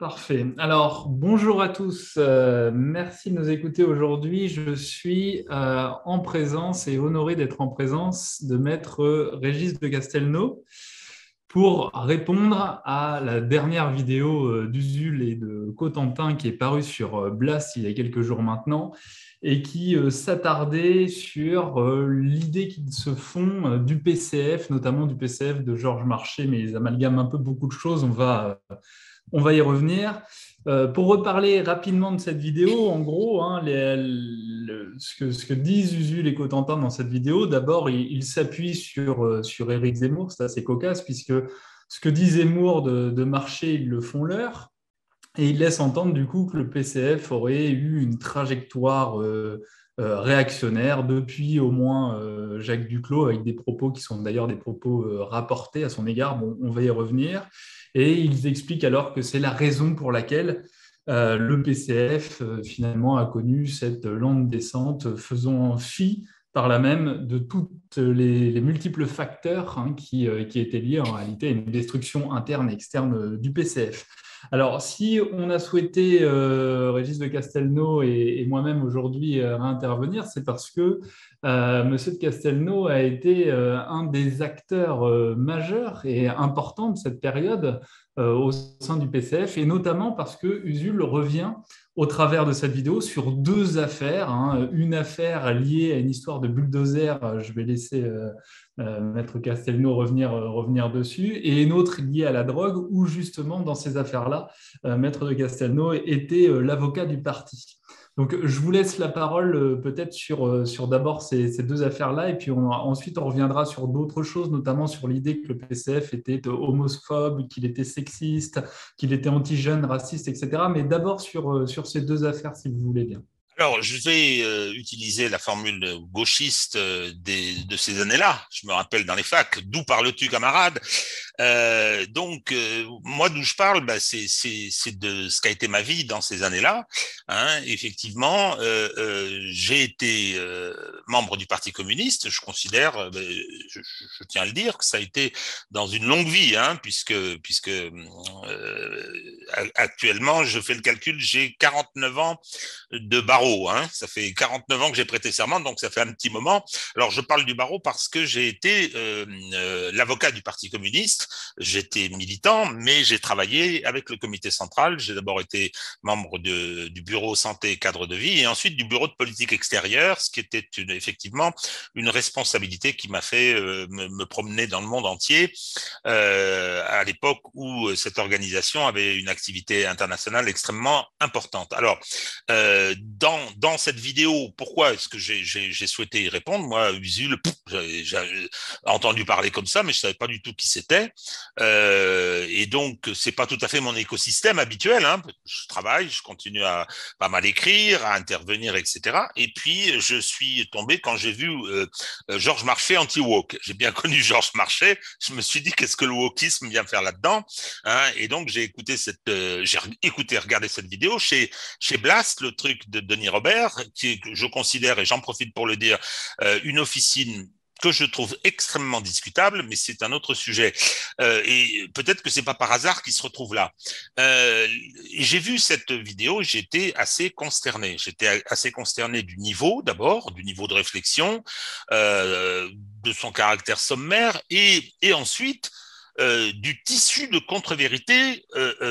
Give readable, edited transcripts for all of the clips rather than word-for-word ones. Parfait. Alors, bonjour à tous. Merci de nous écouter aujourd'hui. Je suis en présence et honoré d'être en présence de Maître Régis de Castelnau pour répondre à la dernière vidéo d'Usul et de Cotentin qui est parue sur Blast il y a quelques jours maintenant et qui s'attardait sur l'idée qu'ils se font du PCF, notamment du PCF de Georges Marchais, mais ils amalgament un peu beaucoup de choses. On va y revenir. Pour reparler rapidement de cette vidéo, en gros, hein, ce que disent Usul et Cotentin dans cette vidéo, d'abord, ils s'appuient sur Éric Zemmour, c'est assez cocasse, puisque ce que dit Zemmour de Marchais, ils le font leur, et ils laissent entendre du coup que le PCF aurait eu une trajectoire réactionnaire depuis au moins Jacques Duclos, avec des propos qui sont d'ailleurs des propos rapportés à son égard, bon, on va y revenir. Et ils expliquent alors que c'est la raison pour laquelle le PCF, finalement, a connu cette lente descente, faisant fi par là même de tous les multiples facteurs hein, qui étaient liés en réalité à une destruction interne et externe du PCF. Alors, si on a souhaité, Régis de Castelnau et moi-même aujourd'hui intervenir, c'est parce que Monsieur de Castelnau a été un des acteurs majeurs et importants de cette période au sein du PCF, et notamment parce que Usul revient au travers de cette vidéo sur deux affaires. Hein, une affaire liée à une histoire de bulldozer, je vais laisser Maître Castelnau revenir dessus, et une autre liée à la drogue, où justement dans ces affaires-là, Maître de Castelnau était l'avocat du parti. Donc, je vous laisse la parole peut-être sur d'abord ces deux affaires-là, et puis ensuite on reviendra sur d'autres choses, notamment sur l'idée que le PCF était homophobe, qu'il était sexiste, qu'il était anti-jeune, raciste, etc. Mais d'abord sur ces deux affaires, si vous voulez bien. Alors, je vais utiliser la formule gauchiste de ces années-là. Je me rappelle dans les facs, d'où parles-tu, camarade ? Moi, d'où je parle, c'est de ce qu'a été ma vie dans ces années-là. Hein. Effectivement, j'ai été membre du Parti communiste. Je considère, je tiens à le dire, que ça a été dans une longue vie, hein, puisque actuellement, je fais le calcul, j'ai 49 ans de barreau. Hein. Ça fait 49 ans que j'ai prêté serment, donc ça fait un petit moment. Alors, je parle du barreau parce que j'ai été l'avocat du Parti communiste. J'étais militant, mais j'ai travaillé avec le comité central. J'ai d'abord été membre du bureau santé et cadre de vie, et ensuite du bureau de politique extérieure, ce qui était effectivement une responsabilité qui m'a fait me promener dans le monde entier à l'époque où cette organisation avait une activité internationale extrêmement importante. Alors, dans cette vidéo, pourquoi est-ce que j'ai souhaité y répondre? Moi, Usul, j'ai entendu parler comme ça, mais je savais pas du tout qui c'était. Et donc, c'est pas tout à fait mon écosystème habituel. Hein. Je travaille, je continue à pas mal écrire, à intervenir, etc. Et puis, je suis tombé quand j'ai vu Georges Marchais anti-woke. J'ai bien connu Georges Marchais. Je me suis dit, qu'est-ce que le wokisme vient faire là-dedans, hein? Et donc, j'ai regardé cette vidéo chez Blast, le truc de Denis Robert, qui est, je considère, et j'en profite pour le dire, une officine que je trouve extrêmement discutable, mais c'est un autre sujet. Et peut-être que c'est pas par hasard qu'il se retrouve là. J'ai vu cette vidéo, j'étais assez consterné. J'étais assez consterné du niveau, d'abord, du niveau de réflexion, de son caractère sommaire, et ensuite du tissu de contre-vérité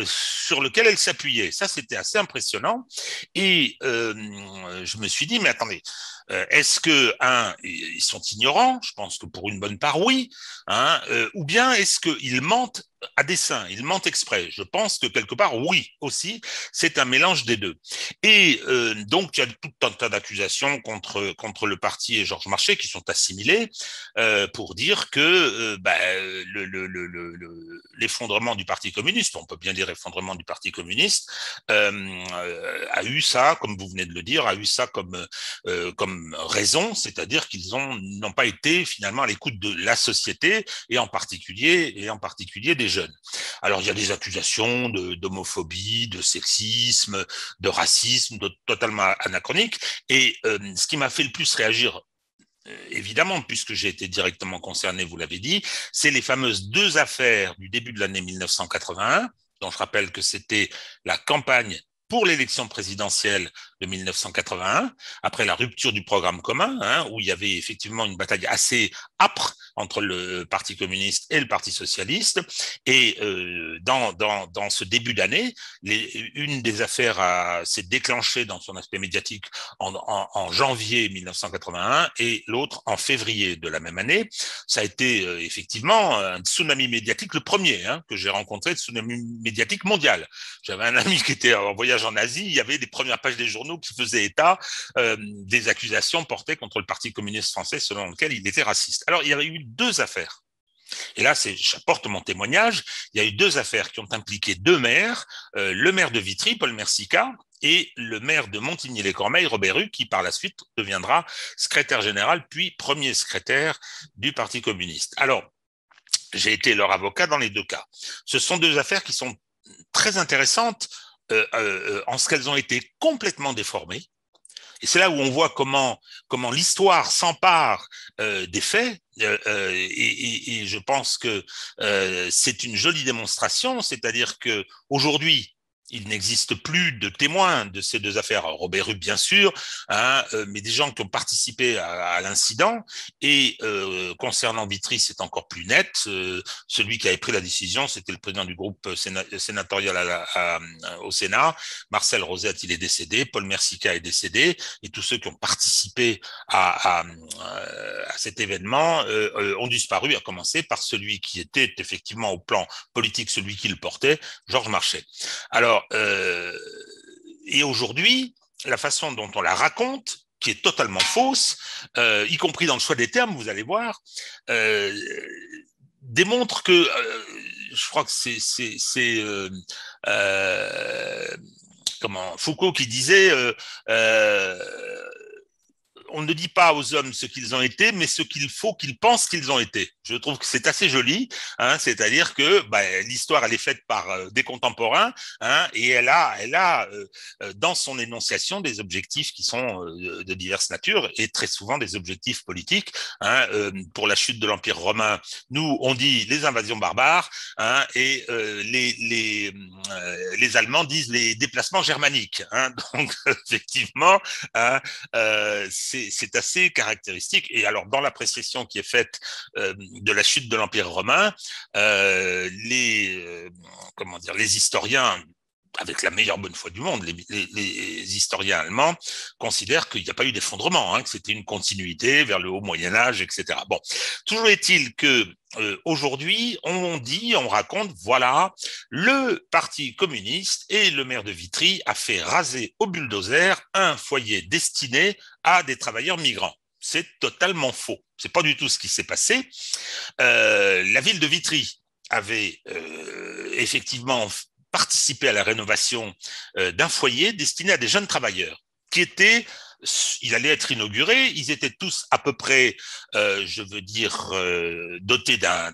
sur lequel elle s'appuyait. Ça, c'était assez impressionnant. Et je me suis dit, mais attendez, est-ce que, ils sont ignorants? Je pense que pour une bonne part, oui. Hein, ou bien est-ce qu'ils mentent à dessein, ils mentent exprès? Je pense que quelque part, oui, aussi, c'est un mélange des deux. Et donc, il y a tout un tas d'accusations contre le parti et Georges Marchais qui sont assimilées pour dire que l'effondrement du Parti communiste, on peut bien dire effondrement du Parti communiste, a eu ça, comme vous venez de le dire, a eu ça comme raison, c'est-à-dire qu'ils n'ont pas été finalement à l'écoute de la société et en particulier des jeunes. Alors, il y a des accusations d'homophobie, de sexisme, de racisme, totalement anachronique. Et ce qui m'a fait le plus réagir, évidemment, puisque j'ai été directement concerné, vous l'avez dit, c'est les fameuses deux affaires du début de l'année 1981, dont je rappelle que c'était la campagne pour l'élection présidentielle de 1981, après la rupture du programme commun, où il y avait effectivement une bataille assez âpre entre le Parti communiste et le Parti socialiste. Et dans ce début d'année, une des affaires s'est déclenchée dans son aspect médiatique en janvier 1981 et l'autre en février de la même année. Ça a été effectivement un tsunami médiatique, le premier que j'ai rencontré, tsunami médiatique mondial. J'avais un ami qui était en voyage en Asie, il y avait des premières pages des journaux qui faisaient état des accusations portées contre le Parti communiste français selon lequel il était raciste. Alors, il y avait eu deux affaires. Et là, j'apporte mon témoignage. Il y a eu deux affaires qui ont impliqué deux maires, le maire de Vitry, Paul Mercica, et le maire de Montigny-les-Cormeilles, Robert Hue, qui par la suite deviendra secrétaire général, puis premier secrétaire du Parti communiste. Alors, j'ai été leur avocat dans les deux cas. Ce sont deux affaires qui sont très intéressantes en ce qu'elles ont été complètement déformées. Et c'est là où on voit comment l'histoire s'empare des faits. Et je pense que c'est une jolie démonstration, c'est-à-dire que aujourd'hui, il n'existe plus de témoins de ces deux affaires. Robert Hue, bien sûr, mais des gens qui ont participé à l'incident. Et concernant Vitry, c'est encore plus net. Celui qui avait pris la décision, c'était le président du groupe sénatorial au Sénat. Marcel Rosette, il est décédé. Paul Mercica est décédé. Et tous ceux qui ont participé à cet événement ont disparu, à commencer par celui qui était effectivement au plan politique, celui qui le portait, Georges Marchais. Alors, et aujourd'hui, la façon dont on la raconte, qui est totalement fausse, y compris dans le choix des termes, vous allez voir, démontre que, je crois que c'est Foucault qui disait on ne dit pas aux hommes ce qu'ils ont été, mais ce qu'il faut qu'ils pensent qu'ils ont été. Je trouve que c'est assez joli, c'est-à-dire que l'histoire, elle est faite par des contemporains, et elle a dans son énonciation des objectifs qui sont de diverses natures, et très souvent des objectifs politiques. Pour la chute de l'Empire romain, nous, on dit les invasions barbares, et les Allemands disent les déplacements germaniques. Donc, effectivement, c'est assez caractéristique. Et alors, dans l'appréciation qui est faite de la chute de l'Empire romain, les historiens, avec la meilleure bonne foi du monde, les historiens allemands considèrent qu'il n'y a pas eu d'effondrement, que c'était une continuité vers le haut Moyen-Âge, etc. Bon, toujours est-il que aujourd'hui, on raconte, voilà, le Parti communiste et le maire de Vitry a fait raser au bulldozer un foyer destiné à des travailleurs migrants. C'est totalement faux. C'est pas du tout ce qui s'est passé. La ville de Vitry avait effectivement participé à la rénovation d'un foyer destiné à des jeunes travailleurs il allait être inauguré. Ils étaient tous à peu près, dotés d'un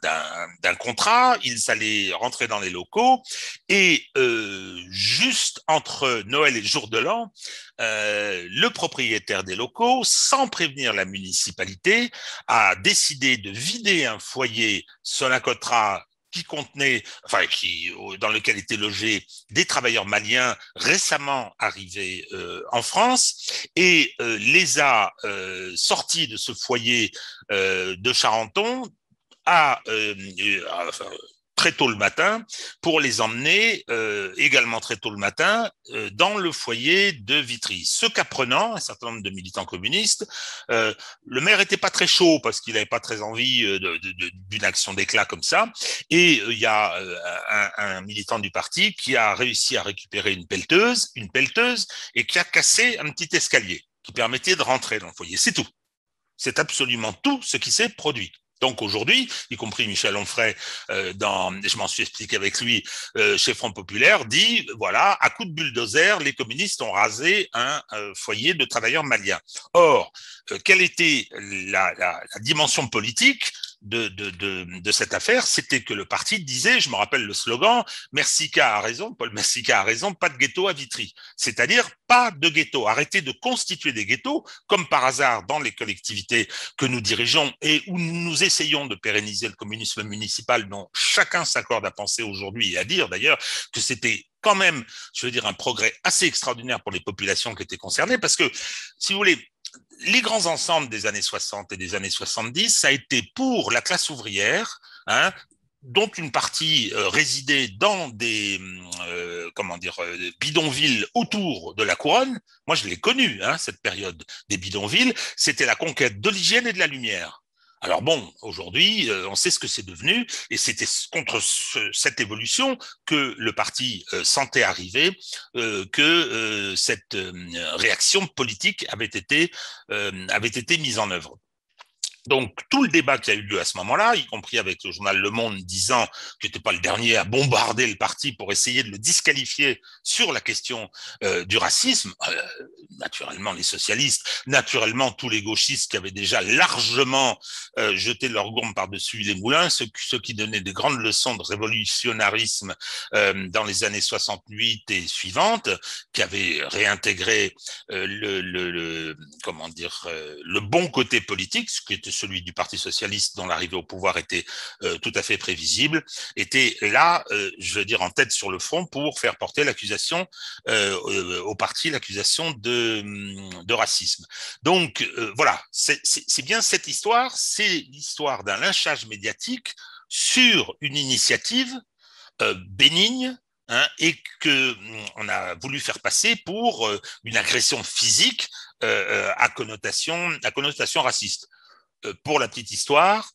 contrat. Ils allaient rentrer dans les locaux. Et juste entre Noël et Jour de l'An, le propriétaire des locaux, sans prévenir la municipalité, a décidé de vider un foyer sur la Cotra qui contenait, dans lequel étaient logés des travailleurs maliens récemment arrivés en France, et les a sortis de ce foyer de Charenton très tôt le matin, pour les emmener également très tôt le matin dans le foyer de Vitry. Ce qu'apprenant un certain nombre de militants communistes, le maire était pas très chaud parce qu'il n'avait pas très envie d'une action d'éclat comme ça. Et il y a un militant du parti qui a réussi à récupérer une pelleteuse, et qui a cassé un petit escalier qui permettait de rentrer dans le foyer. C'est tout. C'est absolument tout ce qui s'est produit. Donc aujourd'hui, y compris Michel Onfray, je m'en suis expliqué avec lui, chez Front Populaire, dit voilà, à coup de bulldozer, les communistes ont rasé un foyer de travailleurs maliens. Or, quelle était la dimension politique de cette affaire, c'était que le parti disait, je me rappelle le slogan, Mercica a raison, Paul Mercica a raison, pas de ghetto à Vitry. C'est-à-dire pas de ghetto. Arrêtez de constituer des ghettos, comme par hasard dans les collectivités que nous dirigeons et où nous essayons de pérenniser le communisme municipal dont chacun s'accorde à penser aujourd'hui et à dire d'ailleurs que c'était quand même, je veux dire, un progrès assez extraordinaire pour les populations qui étaient concernées parce que, si vous voulez, les grands ensembles des années 60 et des années 70, ça a été pour la classe ouvrière, hein, dont une partie résidait dans des bidonvilles autour de la couronne. Moi, je l'ai connue, hein, cette période des bidonvilles. C'était la conquête de l'hygiène et de la lumière. Alors bon, aujourd'hui, on sait ce que c'est devenu, et c'était contre cette évolution que le parti sentait arriver, que cette réaction politique avait été mise en œuvre. Donc tout le débat qui a eu lieu à ce moment-là, y compris avec le journal Le Monde disant qu'il n'était pas le dernier à bombarder le parti pour essayer de le disqualifier sur la question du racisme, naturellement les socialistes, naturellement tous les gauchistes qui avaient déjà largement jeté leur gourme par-dessus les moulins, ceux qui donnaient des grandes leçons de révolutionnarisme dans les années 68 et suivantes, qui avaient réintégré le bon côté politique, ce qui était celui du Parti socialiste dont l'arrivée au pouvoir était tout à fait prévisible, était là, je veux dire, en tête sur le front pour faire porter l'accusation au parti, l'accusation de racisme. Donc voilà, c'est bien cette histoire, c'est l'histoire d'un lynchage médiatique sur une initiative bénigne, hein, et que on a voulu faire passer pour une agression physique à connotation raciste. Pour la petite histoire,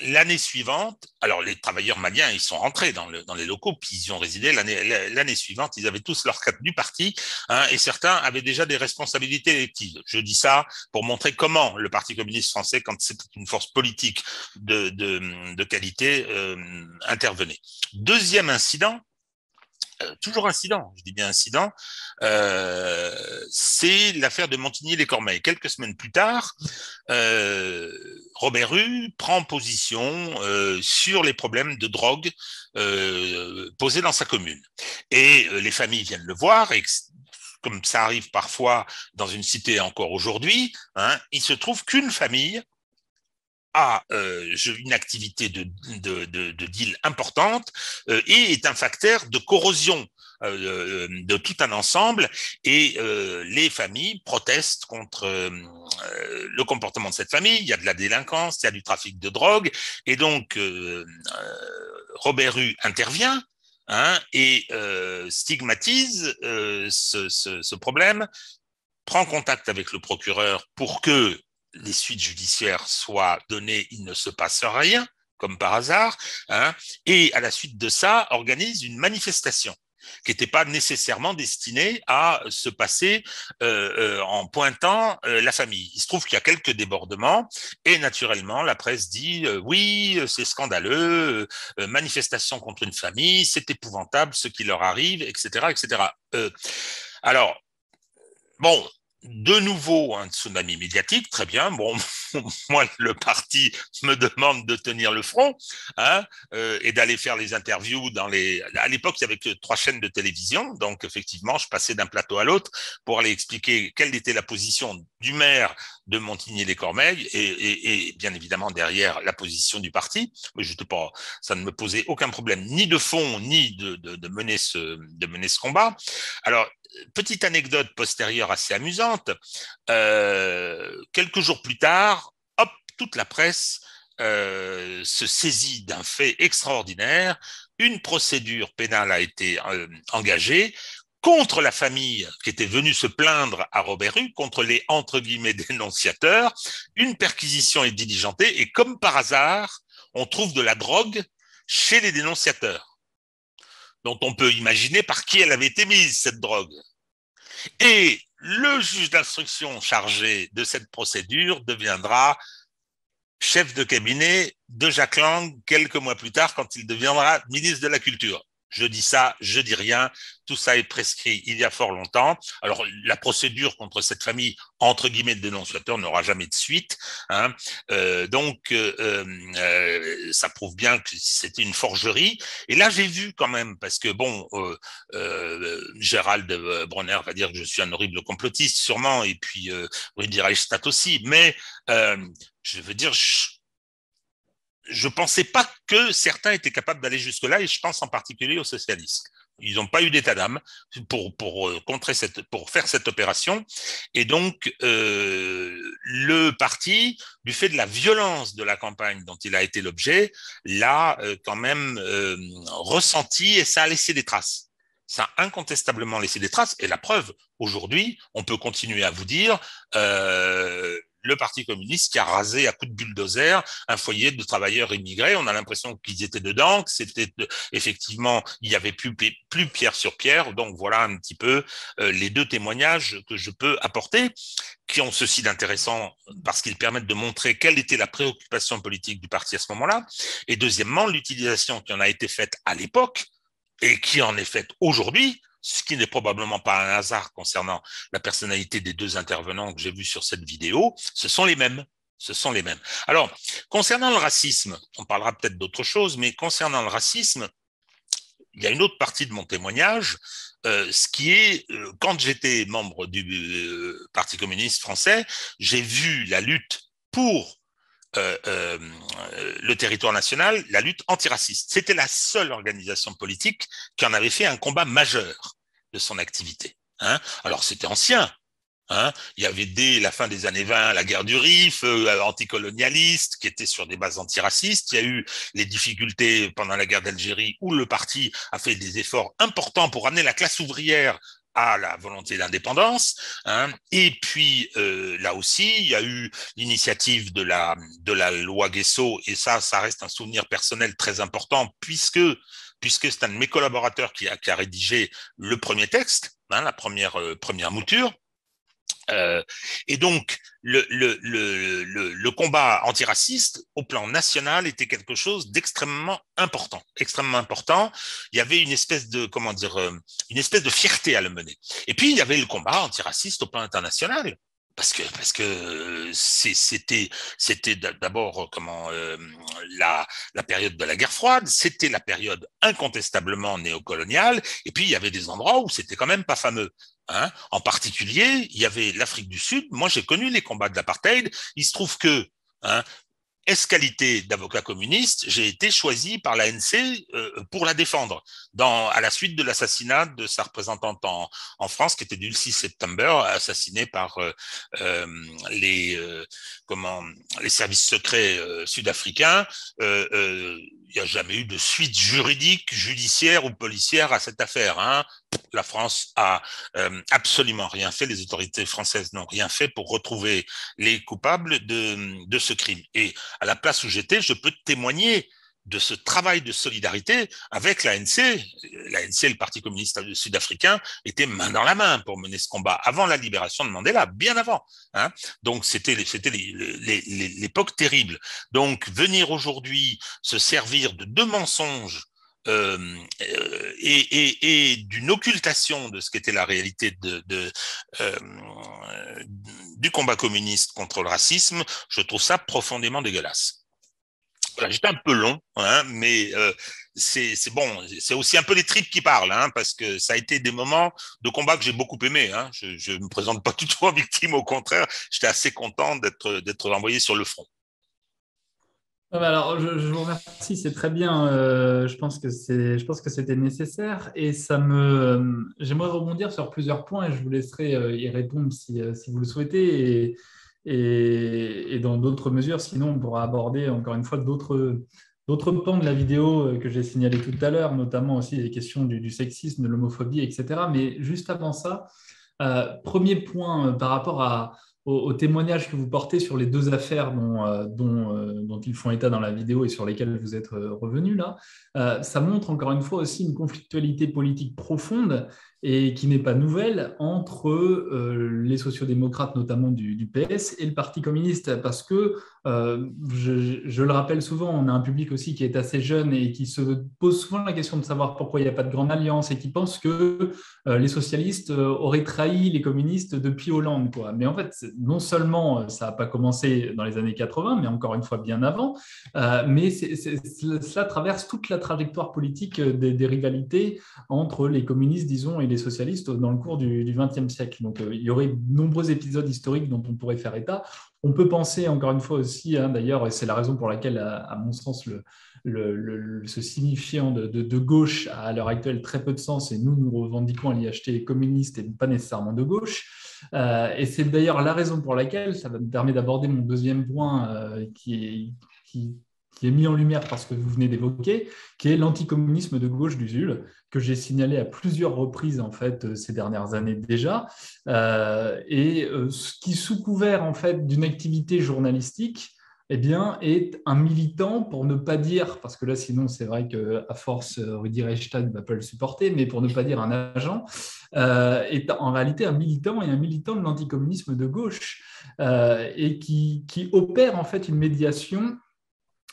l'année suivante, alors les travailleurs maliens, ils sont rentrés dans les locaux, puis ils y ont résidé. L'année suivante, ils avaient tous leur carte du parti, hein, et certains avaient déjà des responsabilités électives. Je dis ça pour montrer comment le Parti communiste français, quand c'était une force politique de qualité, intervenait. Deuxième incident, toujours incident, je dis bien incident, c'est l'affaire de Montigny-les-Cormeilles. Quelques semaines plus tard, Robert Hue prend position sur les problèmes de drogue posés dans sa commune. Et les familles viennent le voir, et comme ça arrive parfois dans une cité encore aujourd'hui, hein, il se trouve qu'une famille a une activité de deal importante et est un facteur de corrosion de tout un ensemble, et les familles protestent contre le comportement de cette famille. Il y a de la délinquance, il y a du trafic de drogue, et donc Robert Hue intervient, hein, et stigmatise ce problème, prend contact avec le procureur pour que les suites judiciaires soient données, il ne se passe rien, comme par hasard, hein, et à la suite de ça, organise une manifestation qui n'était pas nécessairement destinée à se passer en pointant la famille. Il se trouve qu'il y a quelques débordements, et naturellement, la presse dit « oui, c'est scandaleux, manifestation contre une famille, c'est épouvantable ce qui leur arrive, etc. etc. » Alors, bon… De nouveau, un tsunami médiatique, très bien. Bon, moi, le parti me demande de tenir le front, hein, et d'aller faire les interviews dans les. À l'époque, il n'y avait que 3 chaînes de télévision, donc effectivement, je passais d'un plateau à l'autre pour aller expliquer quelle était la position du maire de Montigny-les-Cormeilles et bien évidemment derrière la position du parti. Ça ne me posait aucun problème, ni de fond, ni de mener ce combat. Alors. Petite anecdote postérieure assez amusante, quelques jours plus tard, hop, toute la presse se saisit d'un fait extraordinaire, une procédure pénale a été engagée contre la famille qui était venue se plaindre à Robert Hue, contre les entre guillemets dénonciateurs, une perquisition est diligentée et comme par hasard, on trouve de la drogue chez les dénonciateurs. Dont on peut imaginer par qui elle avait été mise, cette drogue. Et le juge d'instruction chargé de cette procédure deviendra chef de cabinet de Jacques Lang quelques mois plus tard, quand il deviendra ministre de la Culture. Je dis ça, je dis rien. Tout ça est prescrit il y a fort longtemps. Alors, la procédure contre cette famille, entre guillemets, de dénonciateurs n'aura jamais de suite. Hein. Ça prouve bien que c'était une forgerie. Et là, j'ai vu quand même, parce que, bon, Gérald Bronner va dire que je suis un horrible complotiste, sûrement, et puis Rudi Reichstadt aussi. Mais, je veux dire... Je ne pensais pas que certains étaient capables d'aller jusque-là, et je pense en particulier aux socialistes. Ils n'ont pas eu d'état d'âme pour faire cette opération. Et donc, le parti, du fait de la violence de la campagne dont il a été l'objet, l'a quand même ressenti, et ça a laissé des traces. Ça a incontestablement laissé des traces. Et la preuve, aujourd'hui, on peut continuer à vous dire... le Parti communiste qui a rasé à coups de bulldozer un foyer de travailleurs immigrés. On a l'impression qu'ils étaient dedans, que c'était effectivement, il n'y avait plus pierre sur pierre. Donc voilà un petit peu les deux témoignages que je peux apporter, qui ont ceci d'intéressant parce qu'ils permettent de montrer quelle était la préoccupation politique du parti à ce moment-là. Et deuxièmement, l'utilisation qui en a été faite à l'époque et qui en est faite aujourd'hui, ce qui n'est probablement pas un hasard concernant la personnalité des deux intervenants que j'ai vus sur cette vidéo, ce sont les mêmes. Ce sont les mêmes. Alors, concernant le racisme, on parlera peut-être d'autre chose, mais concernant le racisme, il y a une autre partie de mon témoignage, ce qui est, quand j'étais membre du Parti communiste français, j'ai vu la lutte pour le territoire national, la lutte antiraciste. C'était la seule organisation politique qui en avait fait un combat majeur de son activité. Hein. Alors, c'était ancien. Hein. Il y avait dès la fin des années 20 la guerre du Rif, anticolonialiste, qui était sur des bases antiracistes. Il y a eu les difficultés pendant la guerre d'Algérie où le parti a fait des efforts importants pour amener la classe ouvrière à la volonté d'indépendance, hein. Et puis là aussi, il y a eu l'initiative de la loi Guesso, et ça reste un souvenir personnel très important, puisque c'est un de mes collaborateurs qui a rédigé le premier texte, hein, la première mouture. Et donc, le combat antiraciste au plan national était quelque chose d'extrêmement important, extrêmement important. Il y avait une espèce de, comment dire, une espèce de fierté à le mener. Et puis, il y avait le combat antiraciste au plan international. Parce que c'était d'abord la période de la guerre froide, c'était la période incontestablement néocoloniale, et puis il y avait des endroits où c'était quand même pas fameux. Hein. En particulier, il y avait l'Afrique du Sud. Moi, j'ai connu les combats de l'apartheid. Il se trouve que, hein, qualité d'avocat communiste, j'ai été choisi par l'ANC pour la défendre à la suite de l'assassinat de sa représentante en France, qui était du 6 septembre, assassinée par les services secrets sud-africains. Il n'y a jamais eu de suite juridique, judiciaire ou policière à cette affaire. Hein. La France a absolument rien fait, les autorités françaises n'ont rien fait pour retrouver les coupables de ce crime. Et à la place où j'étais, je peux témoigner de ce travail de solidarité avec l'ANC. L'ANC, le Parti communiste sud-africain, était main dans la main pour mener ce combat avant la libération de Mandela, bien avant. Hein. Donc, c'était l'époque terrible. Donc, venir aujourd'hui se servir de deux mensonges et d'une occultation de ce qu'était la réalité du combat communiste contre le racisme, je trouve ça profondément dégueulasse. Voilà, j'étais un peu long, hein, mais c'est bon, c'est aussi un peu les tripes qui parlent, hein, parce que ça a été des moments de combat que j'ai beaucoup aimé. Hein. Je ne me présente pas du tout en victime, au contraire, j'étais assez content d'être envoyé sur le front. Alors, je vous remercie, c'est très bien. Je pense que c'était nécessaire, et j'aimerais rebondir sur plusieurs points et je vous laisserai y répondre si vous le souhaitez. Et dans d'autres mesures, sinon on pourra aborder encore une fois d'autres pans de la vidéo que j'ai signalé tout à l'heure, notamment aussi les questions du sexisme, de l'homophobie, etc. Mais juste avant ça, premier point par rapport au témoignage que vous portez sur les deux affaires dont ils font état dans la vidéo et sur lesquelles vous êtes revenu là, ça montre encore une fois aussi une conflictualité politique profonde et qui n'est pas nouvelle entre les sociodémocrates, notamment du PS, et le Parti communiste, parce que Je le rappelle souvent, on a un public aussi qui est assez jeune et qui se pose souvent la question de savoir pourquoi il n'y a pas de grande alliance et qui pense que les socialistes auraient trahi les communistes depuis Hollande, quoi. Mais en fait, non seulement ça n'a pas commencé dans les années 80, mais encore une fois bien avant, mais cela traverse toute la trajectoire politique des rivalités entre les communistes, disons, et les socialistes dans le cours du XXe siècle. Donc, il y aurait de nombreux épisodes historiques dont on pourrait faire état. On peut penser, encore une fois aussi, hein, d'ailleurs, et c'est la raison pour laquelle, à mon sens, ce signifiant de gauche a à l'heure actuelle très peu de sens, et nous revendiquons à l'IHT communiste et pas nécessairement de gauche. Et c'est d'ailleurs la raison pour laquelle, ça me permet d'aborder mon deuxième point qui est mis en lumière parce que vous venez d'évoquer, qui est l'anticommunisme de gauche d'Usul, que j'ai signalé à plusieurs reprises en fait ces dernières années déjà, et qui sous couvert en fait d'une activité journalistique, eh bien, est un militant, pour ne pas dire, parce que là sinon c'est vrai qu'à force Rudi Reichstadt ne va pas le supporter, mais pour ne pas dire un agent, est en réalité un militant, et un militant de l'anticommunisme de gauche, et qui opère en fait une médiation.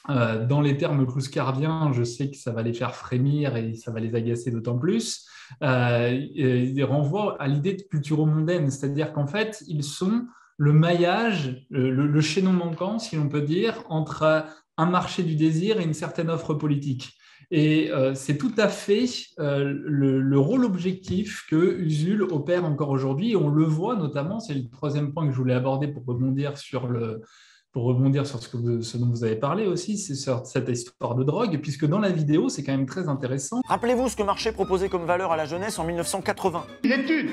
Dans les termes clouscardiens, je sais que ça va les faire frémir et ça va les agacer d'autant plus, ils renvoient à l'idée de culturo-mondaine, c'est-à-dire qu'en fait, ils sont le maillage, le chaînon manquant, si l'on peut dire, entre un marché du désir et une certaine offre politique. Et c'est tout à fait le rôle objectif que Usul opère encore aujourd'hui, et on le voit notamment, c'est le troisième point que je voulais aborder pour rebondir sur ce dont vous avez parlé aussi, c'est cette histoire de drogue, puisque dans la vidéo, c'est quand même très intéressant. Rappelez-vous ce que Marché proposait comme valeur à la jeunesse en 1980. Les études,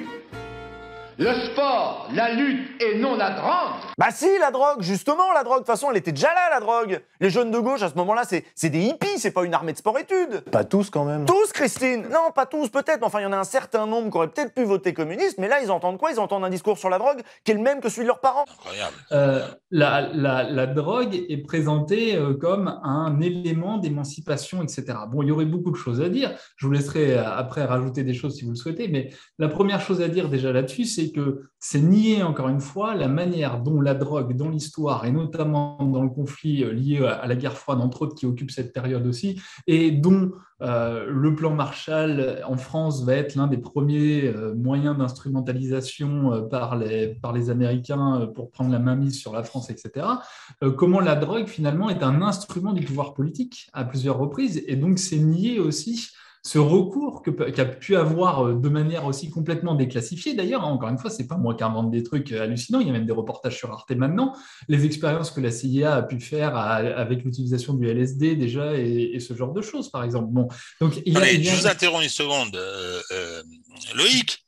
le sport, la lutte et non la drogue. Bah si, la drogue, justement, la drogue. De toute façon, elle était déjà là, la drogue. Les jeunes de gauche, à ce moment-là, c'est des hippies, c'est pas une armée de sport-études. Pas tous, quand même. Tous, Christine. Non, pas tous, peut-être. Enfin, il y en a un certain nombre qui auraient peut-être pu voter communiste, mais là, ils entendent quoi? Ils entendent un discours sur la drogue qui est le même que celui de leurs parents. Incroyable. La drogue est présentée comme un élément d'émancipation, etc. Bon, il y aurait beaucoup de choses à dire. Je vous laisserai après rajouter des choses si vous le souhaitez, mais la première chose à dire déjà là-dessus, c'est que c'est nier, encore une fois, la manière dont la drogue, dans l'histoire, et notamment dans le conflit lié à la guerre froide, entre autres, qui occupe cette période aussi, et dont le plan Marshall en France va être l'un des premiers moyens d'instrumentalisation par les Américains pour prendre la mainmise sur la France, etc. Comment la drogue, finalement, est un instrument du pouvoir politique à plusieurs reprises, et donc c'est nier aussi ce recours qu'a pu avoir de manière aussi complètement déclassifiée. D'ailleurs, encore une fois, c'est pas moi qui invente des trucs hallucinants, il y a même des reportages sur Arte maintenant, les expériences que la CIA a pu faire avec l'utilisation du LSD déjà, et ce genre de choses, par exemple. Bon, donc, je vous interromps une seconde, Loïc.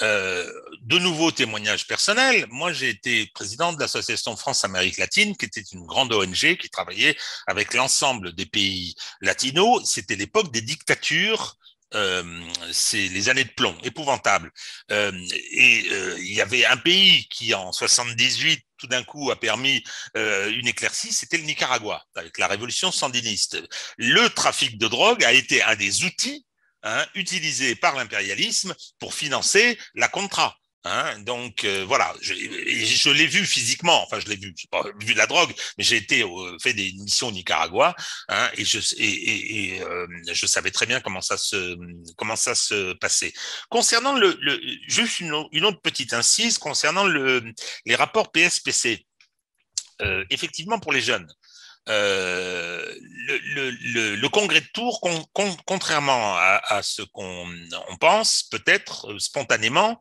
De nouveaux témoignages personnels. Moi, j'ai été président de l'association France-Amérique latine, qui était une grande ONG qui travaillait avec l'ensemble des pays latinos. C'était l'époque des dictatures. C'est les années de plomb, épouvantables. Il y avait un pays qui, en 78, tout d'un coup, a permis une éclaircie, c'était le Nicaragua, avec la révolution sandiniste. Le trafic de drogue a été un des outils utilisé par l'impérialisme pour financer la Contra. Donc voilà, je l'ai vu physiquement, enfin je l'ai vu, j'ai pas vu de la drogue, mais j'ai été fait des missions au Nicaragua, et je savais très bien comment ça se passait. Concernant juste une autre petite incise concernant les rapports PSPC, effectivement pour les jeunes. Le congrès de Tours, contrairement à ce qu'on pense, peut-être spontanément,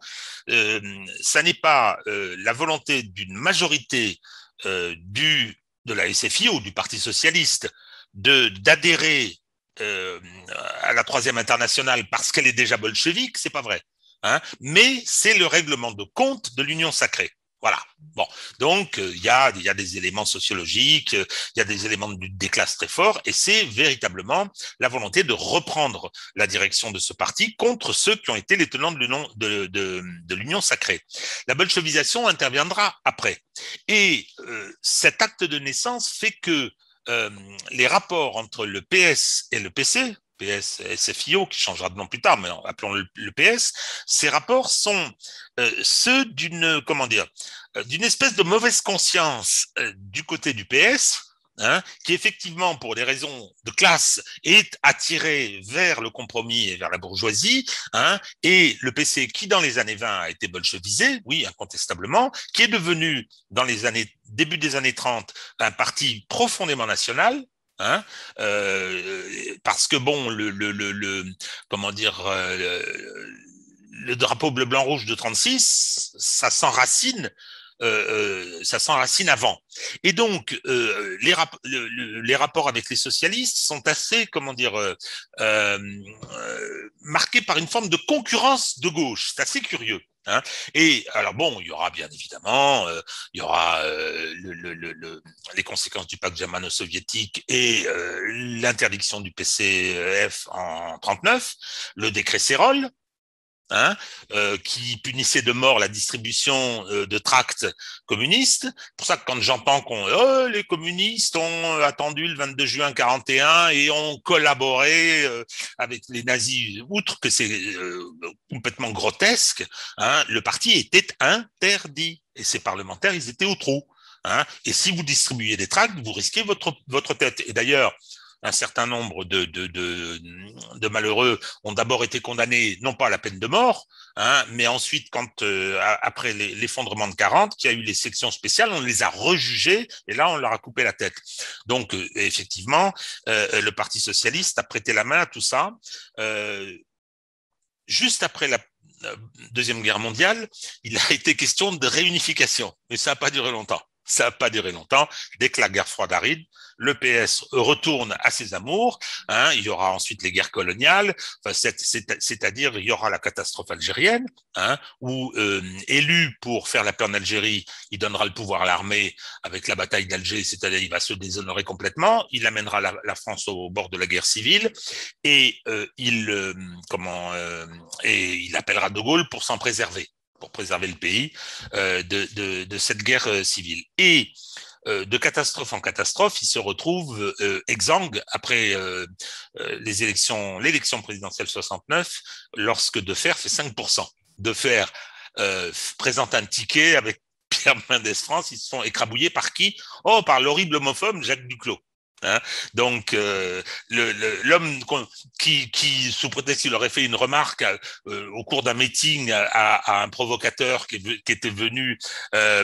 ça n'est pas la volonté d'une majorité de la SFIO ou du Parti socialiste d'adhérer à la Troisième internationale parce qu'elle est déjà bolchevique, c'est pas vrai, mais c'est le règlement de compte de l'Union sacrée. Voilà. Bon. Donc, il y a des éléments sociologiques, il y a des éléments des classes très forts, et c'est véritablement la volonté de reprendre la direction de ce parti contre ceux qui ont été les tenants de l'Union sacrée. La bolchevisation interviendra après. Et cet acte de naissance fait que les rapports entre le PS et le PC, PS, SFIO, qui changera de nom plus tard, mais appelons-le le PS, ces rapports sont ceux d'une, comment dire, d'une espèce de mauvaise conscience du côté du PS, hein, qui effectivement, pour des raisons de classe, est attiré vers le compromis et vers la bourgeoisie, hein, et le PC qui, dans les années 20, a été bolchevisé, oui, incontestablement, qui est devenu, dans les années, début des années 30, un parti profondément national, hein, parce que, bon, comment dire, le drapeau bleu-blanc-rouge de 36, ça s'enracine, avant. Et donc, les rapports avec les socialistes sont assez, comment dire, marqués par une forme de concurrence de gauche. C'est assez curieux. Hein. Et alors bon, il y aura bien évidemment, il y aura les conséquences du pacte germano-soviétique et l'interdiction du PCF en 39, le décret Sérol, hein, qui punissait de mort la distribution de tracts communistes. C'est pour ça que quand j'entends les communistes ont attendu le 22 juin 41 et ont collaboré avec les nazis, outre que c'est complètement grotesque, hein, le parti était interdit et ses parlementaires, ils étaient au trou. Hein, et si vous distribuez des tracts, vous risquez votre tête. Et d'ailleurs, un certain nombre de malheureux ont d'abord été condamnés, non pas à la peine de mort, hein, mais ensuite, quand après l'effondrement de 40, qu'il y a eu les sections spéciales, on les a rejugés et là, on leur a coupé la tête. Donc, effectivement, le Parti socialiste a prêté la main à tout ça. Juste après la Deuxième Guerre mondiale, il a été question de réunification, mais ça n'a pas duré longtemps. Ça n'a pas duré longtemps. Dès que la guerre froide arrive, le PS retourne à ses amours. Hein, il y aura ensuite les guerres coloniales, enfin, c'est-à-dire il y aura la catastrophe algérienne, hein, où élu pour faire la paix en Algérie, il donnera le pouvoir à l'armée avec la bataille d'Alger, c'est-à-dire il va se déshonorer complètement. Il amènera la France au bord de la guerre civile et il appellera De Gaulle pour s'en préserver, pour préserver le pays de cette guerre civile. Et de catastrophe en catastrophe, il se retrouve exsangue après l'élection présidentielle 69, lorsque Defer fait 5%. Defer présente un ticket avec Pierre Mendès France, ils se font écrabouiller par qui? Oh, par l'horrible homophobe Jacques Duclos. Hein, donc l'homme qui sous prétexte qu'il aurait fait une remarque au cours d'un meeting à un provocateur qui était venu un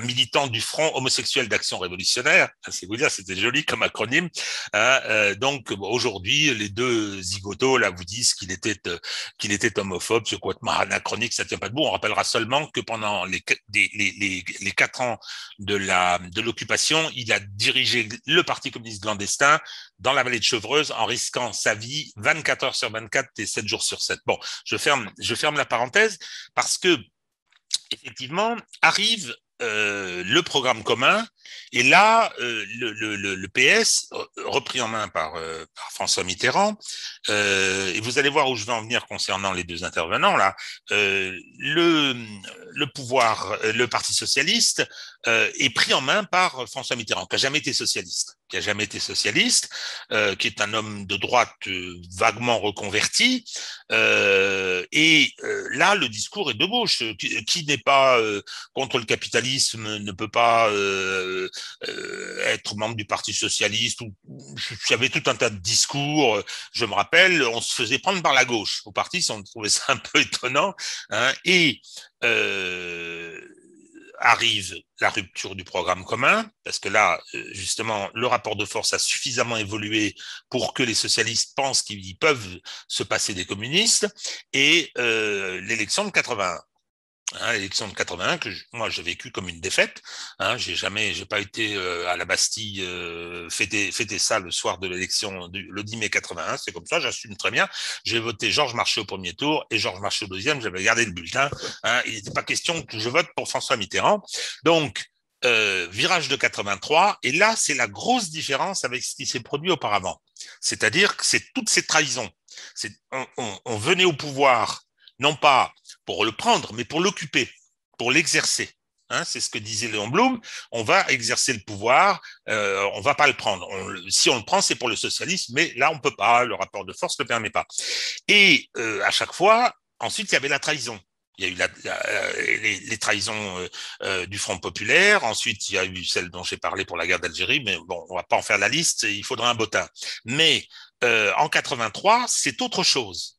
militant du Front homosexuel d'action révolutionnaire, c'est vous dire, c'était joli comme acronyme, hein, donc aujourd'hui les deux zigotos là vous disent qu'il était homophobe, ce quoi anachronique, ça tient pas debout. On rappellera seulement que pendant les 4 ans de l'occupation, il a dirigé le Parti communiste clandestin dans la vallée de Chevreuse en risquant sa vie 24 heures sur 24 et 7 jours sur 7. Bon, je ferme la parenthèse parce que, effectivement, arrive le programme commun et là, le PS, repris en main par François Mitterrand, et vous allez voir où je vais en venir concernant les deux intervenants, là, le pouvoir, le Parti socialiste, est pris en main par François Mitterrand, qui a jamais été socialiste, qui est un homme de droite vaguement reconverti. Là, le discours est de gauche. Qui n'est pas contre le capitalisme ne peut pas être membre du Parti socialiste. J'avais tout un tas de discours. Je me rappelle, on se faisait prendre par la gauche au parti, on trouvait ça un peu étonnant. Hein, et arrive la rupture du programme commun, parce que là, justement, le rapport de force a suffisamment évolué pour que les socialistes pensent qu'ils peuvent se passer des communistes, et l'élection de 81. Hein, l'élection de 81 que moi j'ai vécu comme une défaite. Hein, j'ai pas été à la Bastille fêter ça le soir de l'élection, le 10 mai 81. C'est comme ça, j'assume très bien. J'ai voté Georges Marchais au premier tour et Georges Marchais au deuxième. J'avais gardé le bulletin. Hein, il n'était pas question que je vote pour François Mitterrand. Donc virage de 83. Et là, c'est la grosse différence avec ce qui s'est produit auparavant. C'est-à-dire que c'est toutes ces trahisons. On venait au pouvoir non pas pour le prendre, mais pour l'occuper, pour l'exercer. c'est ce que disait Léon Blum, on va exercer le pouvoir, on va pas le prendre. Si on le prend, c'est pour le socialisme, mais là, on peut pas, le rapport de force le permet pas. Et à chaque fois, ensuite, il y avait la trahison. Il y a eu les trahisons du Front populaire, ensuite il y a eu celle dont j'ai parlé pour la guerre d'Algérie, mais bon, on va pas en faire la liste, il faudra un beau tas. Mais en 83, c'est autre chose.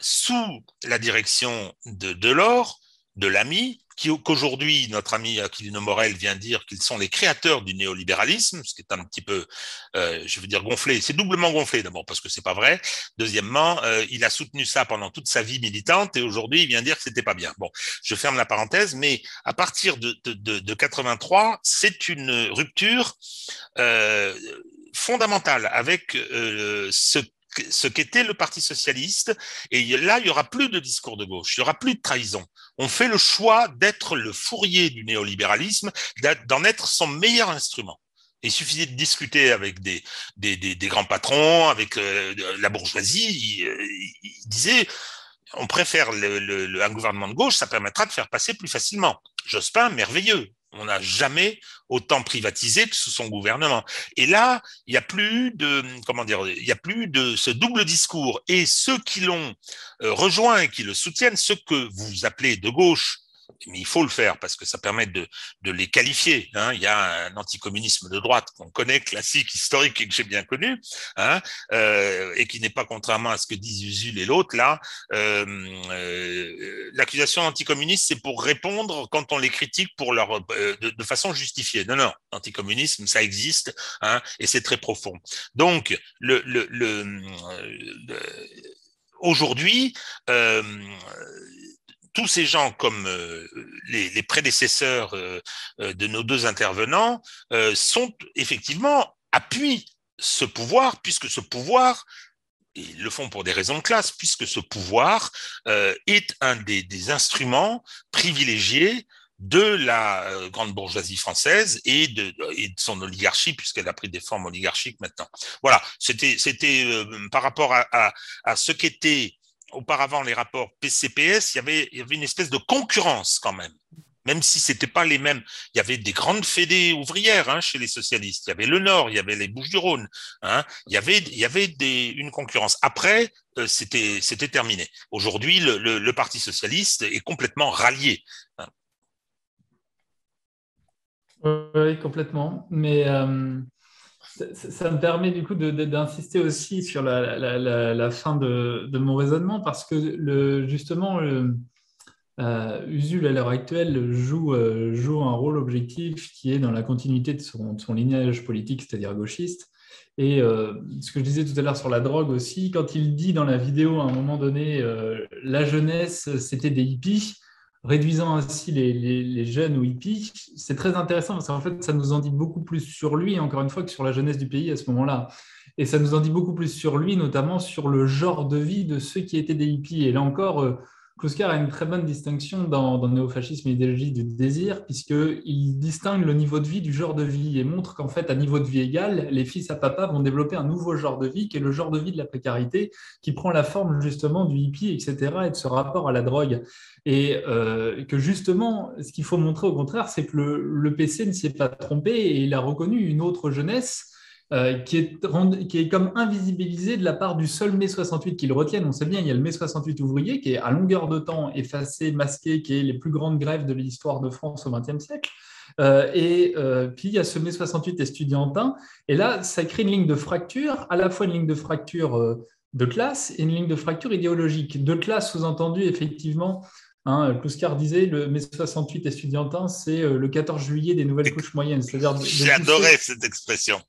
Sous la direction de Delors, de l'AMI, qu'aujourd'hui, notre ami Aquilino Morel vient dire qu'ils sont les créateurs du néolibéralisme, ce qui est un petit peu, je veux dire, gonflé. C'est doublement gonflé, d'abord, parce que c'est pas vrai. Deuxièmement, il a soutenu ça pendant toute sa vie militante et aujourd'hui, il vient dire que c'était pas bien. Bon, je ferme la parenthèse, mais à partir de 83, c'est une rupture fondamentale avec ce qu'était le Parti socialiste, et là, il n'y aura plus de discours de gauche, il n'y aura plus de trahison. On fait le choix d'être le fourrier du néolibéralisme, d'en être son meilleur instrument. Il suffisait de discuter avec des grands patrons, avec la bourgeoisie, ils disaient « on préfère un gouvernement de gauche, ça permettra de faire passer plus facilement ». Jospin, merveilleux. On n'a jamais autant privatisé que sous son gouvernement. Et là, il n'y a plus de, comment dire, il n'y a plus de ce double discours. Et ceux qui l'ont rejoint et qui le soutiennent, ceux que vous appelez de gauche, mais il faut le faire parce que ça permet de les qualifier. Il y a un anticommunisme de droite qu'on connaît, classique, historique et que j'ai bien connu, et qui n'est pas, contrairement à ce que disent Usul et l'autre, là, l'accusation anticommuniste, c'est pour répondre quand on les critique pour leur de façon justifiée. Non, non, l'anticommunisme, ça existe, et c'est très profond. Donc, aujourd'hui, tous ces gens comme les prédécesseurs de nos deux intervenants sont effectivement appuient ce pouvoir, puisque ce pouvoir, et ils le font pour des raisons de classe, puisque ce pouvoir est un des instruments privilégiés de la grande bourgeoisie française et de son oligarchie, puisqu'elle a pris des formes oligarchiques maintenant. Voilà, c'était par rapport à ce qu'était auparavant les rapports PCPS, il y avait une espèce de concurrence quand même, même si c'était pas les mêmes. Il y avait des grandes fédés ouvrières chez les socialistes, il y avait le Nord, il y avait les Bouches-du-Rhône, il y avait une concurrence. Après, c'était terminé. Aujourd'hui, le Parti socialiste est complètement rallié. Oui, complètement, mais... Ça me permet du coup d'insister aussi sur la fin de mon raisonnement, parce que Usul à l'heure actuelle joue un rôle objectif qui est dans la continuité de son lignage politique, c'est-à-dire gauchiste. Et ce que je disais tout à l'heure sur la drogue aussi, quand il dit dans la vidéo à un moment donné « la jeunesse, c'était des hippies », réduisant ainsi les jeunes aux hippies, c'est très intéressant parce qu'en fait, ça nous en dit beaucoup plus sur lui, encore une fois, que sur la jeunesse du pays à ce moment-là. Et ça nous en dit beaucoup plus sur lui, notamment sur le genre de vie de ceux qui étaient des hippies. Et là encore, Kluskar a une très bonne distinction dans Néofascisme et idéologie du désir, puisqu'il distingue le niveau de vie du genre de vie et montre qu'en fait, à niveau de vie égal, les fils à papa vont développer un nouveau genre de vie, qui est le genre de vie de la précarité, qui prend la forme justement du hippie, etc., et de ce rapport à la drogue. Et que justement, ce qu'il faut montrer au contraire, c'est que le PC ne s'est pas trompé et il a reconnu une autre jeunesse qui est comme invisibilisée de la part du seul mai 68 qu'ils retiennent. On sait bien, il y a le mai 68 ouvrier qui est à longueur de temps effacé, masqué, qui est les plus grandes grèves de l'histoire de France au XXe siècle. Puis il y a ce mai 68 estudiantin. Et là, ça crée une ligne de fracture, à la fois une ligne de fracture de classe et une ligne de fracture idéologique. De classe, sous-entendu, effectivement... Kluskar disait, le mai 68 estudiantin, c'est le 14 juillet des nouvelles couches moyennes. C'est-à-dire j'ai adoré cette expression.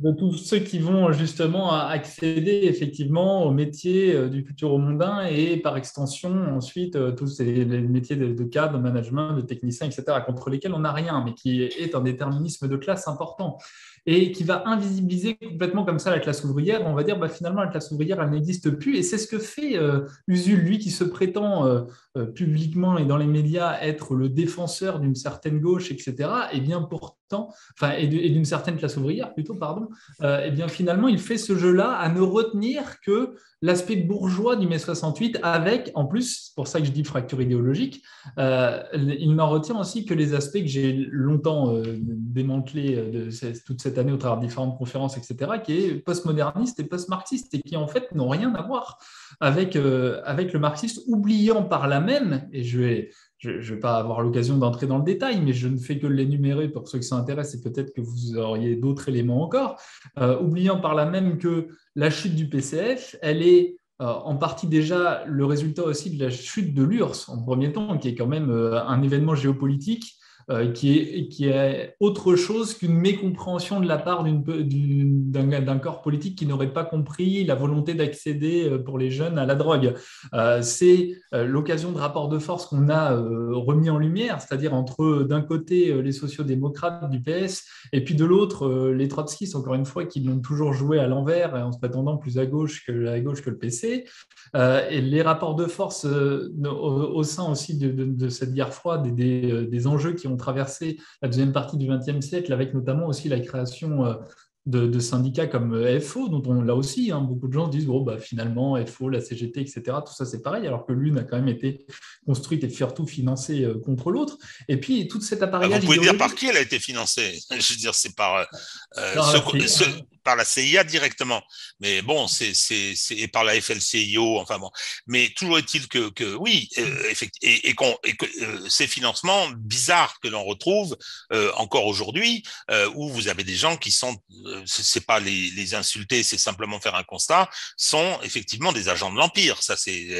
De tous ceux qui vont justement accéder effectivement aux métiers du futur mondain et par extension ensuite tous les métiers de cadre, de management, de technicien, etc., contre lesquels on n'a rien, mais qui est un déterminisme de classe important et qui va invisibiliser complètement comme ça la classe ouvrière. On va dire finalement la classe ouvrière, elle n'existe plus, et c'est ce que fait Usul, lui qui se prétend publiquement et dans les médias être le défenseur d'une certaine gauche, etc., et bien pourtant, et d'une certaine classe ouvrière plutôt, pardon. pardon, eh bien finalement, il fait ce jeu-là à ne retenir que l'aspect bourgeois du mai 68 avec, en plus, c'est pour ça que je dis fracture idéologique, il n'en retient aussi que les aspects que j'ai longtemps démantelés toute cette année au travers de différentes conférences, etc., qui est postmoderniste et post-marxiste et qui, en fait, n'ont rien à voir avec le marxisme, oubliant par là même, et je ne vais pas avoir l'occasion d'entrer dans le détail, mais je ne fais que l'énumérer pour ceux qui s'intéressent, et peut-être que vous auriez d'autres éléments encore, oubliant par là même que la chute du PCF, elle est en partie déjà le résultat aussi de la chute de l'URSS, en premier temps, qui est quand même un événement géopolitique, qui est autre chose qu'une mécompréhension de la part d'un corps politique qui n'aurait pas compris la volonté d'accéder pour les jeunes à la drogue. C'est l'occasion de rapport de force qu'on a remis en lumière, c'est-à-dire entre d'un côté les sociodémocrates du PS et puis de l'autre les trotskistes, encore une fois, qui l'ont toujours joué à l'envers en se prétendant plus à gauche que le PC. Et les rapports de force au sein aussi de cette guerre froide et des enjeux qui ont traversé la deuxième partie du XXe siècle, avec notamment aussi la création de syndicats comme FO, dont on l'a aussi, hein, beaucoup de gens disent oh, bah, finalement FO, la CGT, etc., tout ça c'est pareil, alors que l'une a quand même été construite et surtout financée contre l'autre. Et puis toute cette appareillage... Vous pouvez dire par qui elle a été financée. Je veux dire, c'est par la CIA directement, mais bon, et par la FLCIO, enfin bon. Mais toujours est-il que oui, ces financements bizarres que l'on retrouve encore aujourd'hui, où vous avez des gens qui sont, c'est pas les insulter, c'est simplement faire un constat, sont effectivement des agents de l'Empire, ça c'est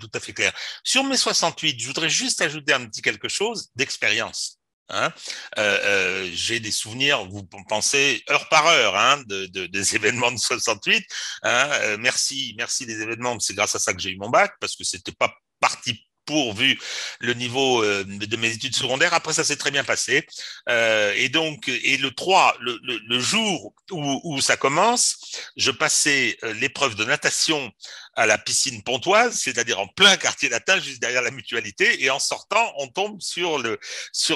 tout à fait clair. Sur mai 68, je voudrais juste ajouter un petit quelque chose d'expérience. Hein, j'ai des souvenirs, vous pensez heure par heure, hein, des événements de 68. Hein, merci des événements, c'est grâce à ça que j'ai eu mon bac, parce que c'était pas parti pour, vu le niveau de mes études secondaires. Après, ça s'est très bien passé. Et donc, le 3, le jour où ça commence, je passais l'épreuve de natation à la piscine pontoise, c'est-à-dire en plein quartier latin, juste derrière la mutualité, et en sortant, on tombe sur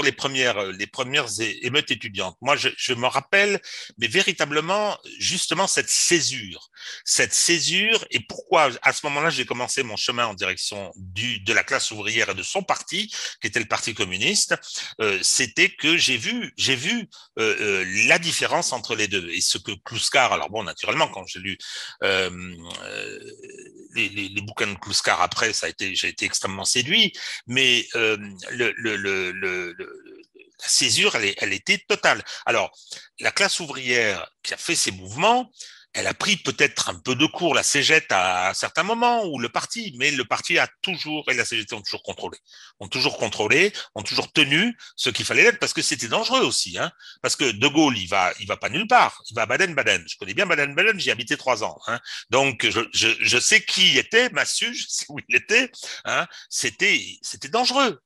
les premières émeutes étudiantes. Moi, je me rappelle, mais véritablement, justement, cette césure, et pourquoi, à ce moment-là, j'ai commencé mon chemin en direction de la classe ouvrière et de son parti, qui était le Parti communiste, c'était que j'ai vu la différence entre les deux, et ce que Kluskar, alors bon, naturellement, quand j'ai lu, les bouquins de Kluskar après, j'ai été extrêmement séduit, mais la césure, elle était totale. Alors, la classe ouvrière qui a fait ces mouvements, elle a pris peut-être un peu de cours la CGT à certains moments, ou le parti, mais le parti a toujours, et la CGT ont toujours contrôlé, ont toujours tenu ce qu'il fallait l'être, parce que c'était dangereux aussi, hein, parce que De Gaulle, il va pas nulle part, il va à Baden-Baden. Je connais bien Baden-Baden, j'y habitais 3 ans, hein. Donc, je sais qui il était, Massu, je sais où il était, hein. C'était dangereux.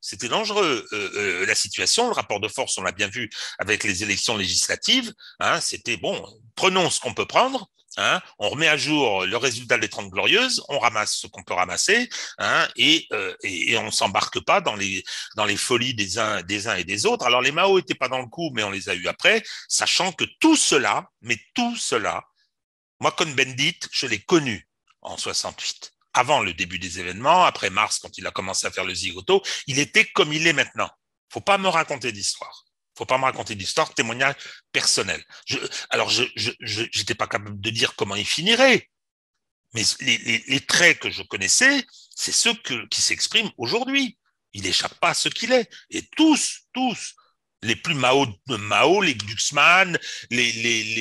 La situation, le rapport de force, on l'a bien vu avec les élections législatives, hein, c'était bon, prenons ce qu'on peut prendre. Hein, on remet à jour le résultat des 30 glorieuses, on ramasse ce qu'on peut ramasser, hein, et on s'embarque pas dans les folies des uns et des autres. Alors les Mao étaient pas dans le coup, mais on les a eu après, sachant que tout cela, moi Cohn-Bendit, je l'ai connu en 68, avant le début des événements, après mars quand il a commencé à faire le zigoto, il était comme il est maintenant. Faut pas me raconter d'histoire. Faut pas me raconter d'histoire, témoignage personnel. J'étais pas capable de dire comment il finirait, mais les traits que je connaissais, c'est ceux qui s'expriment aujourd'hui. Il n'échappe pas à ce qu'il est. Et tous, les plus Mao, les Glucksmann, les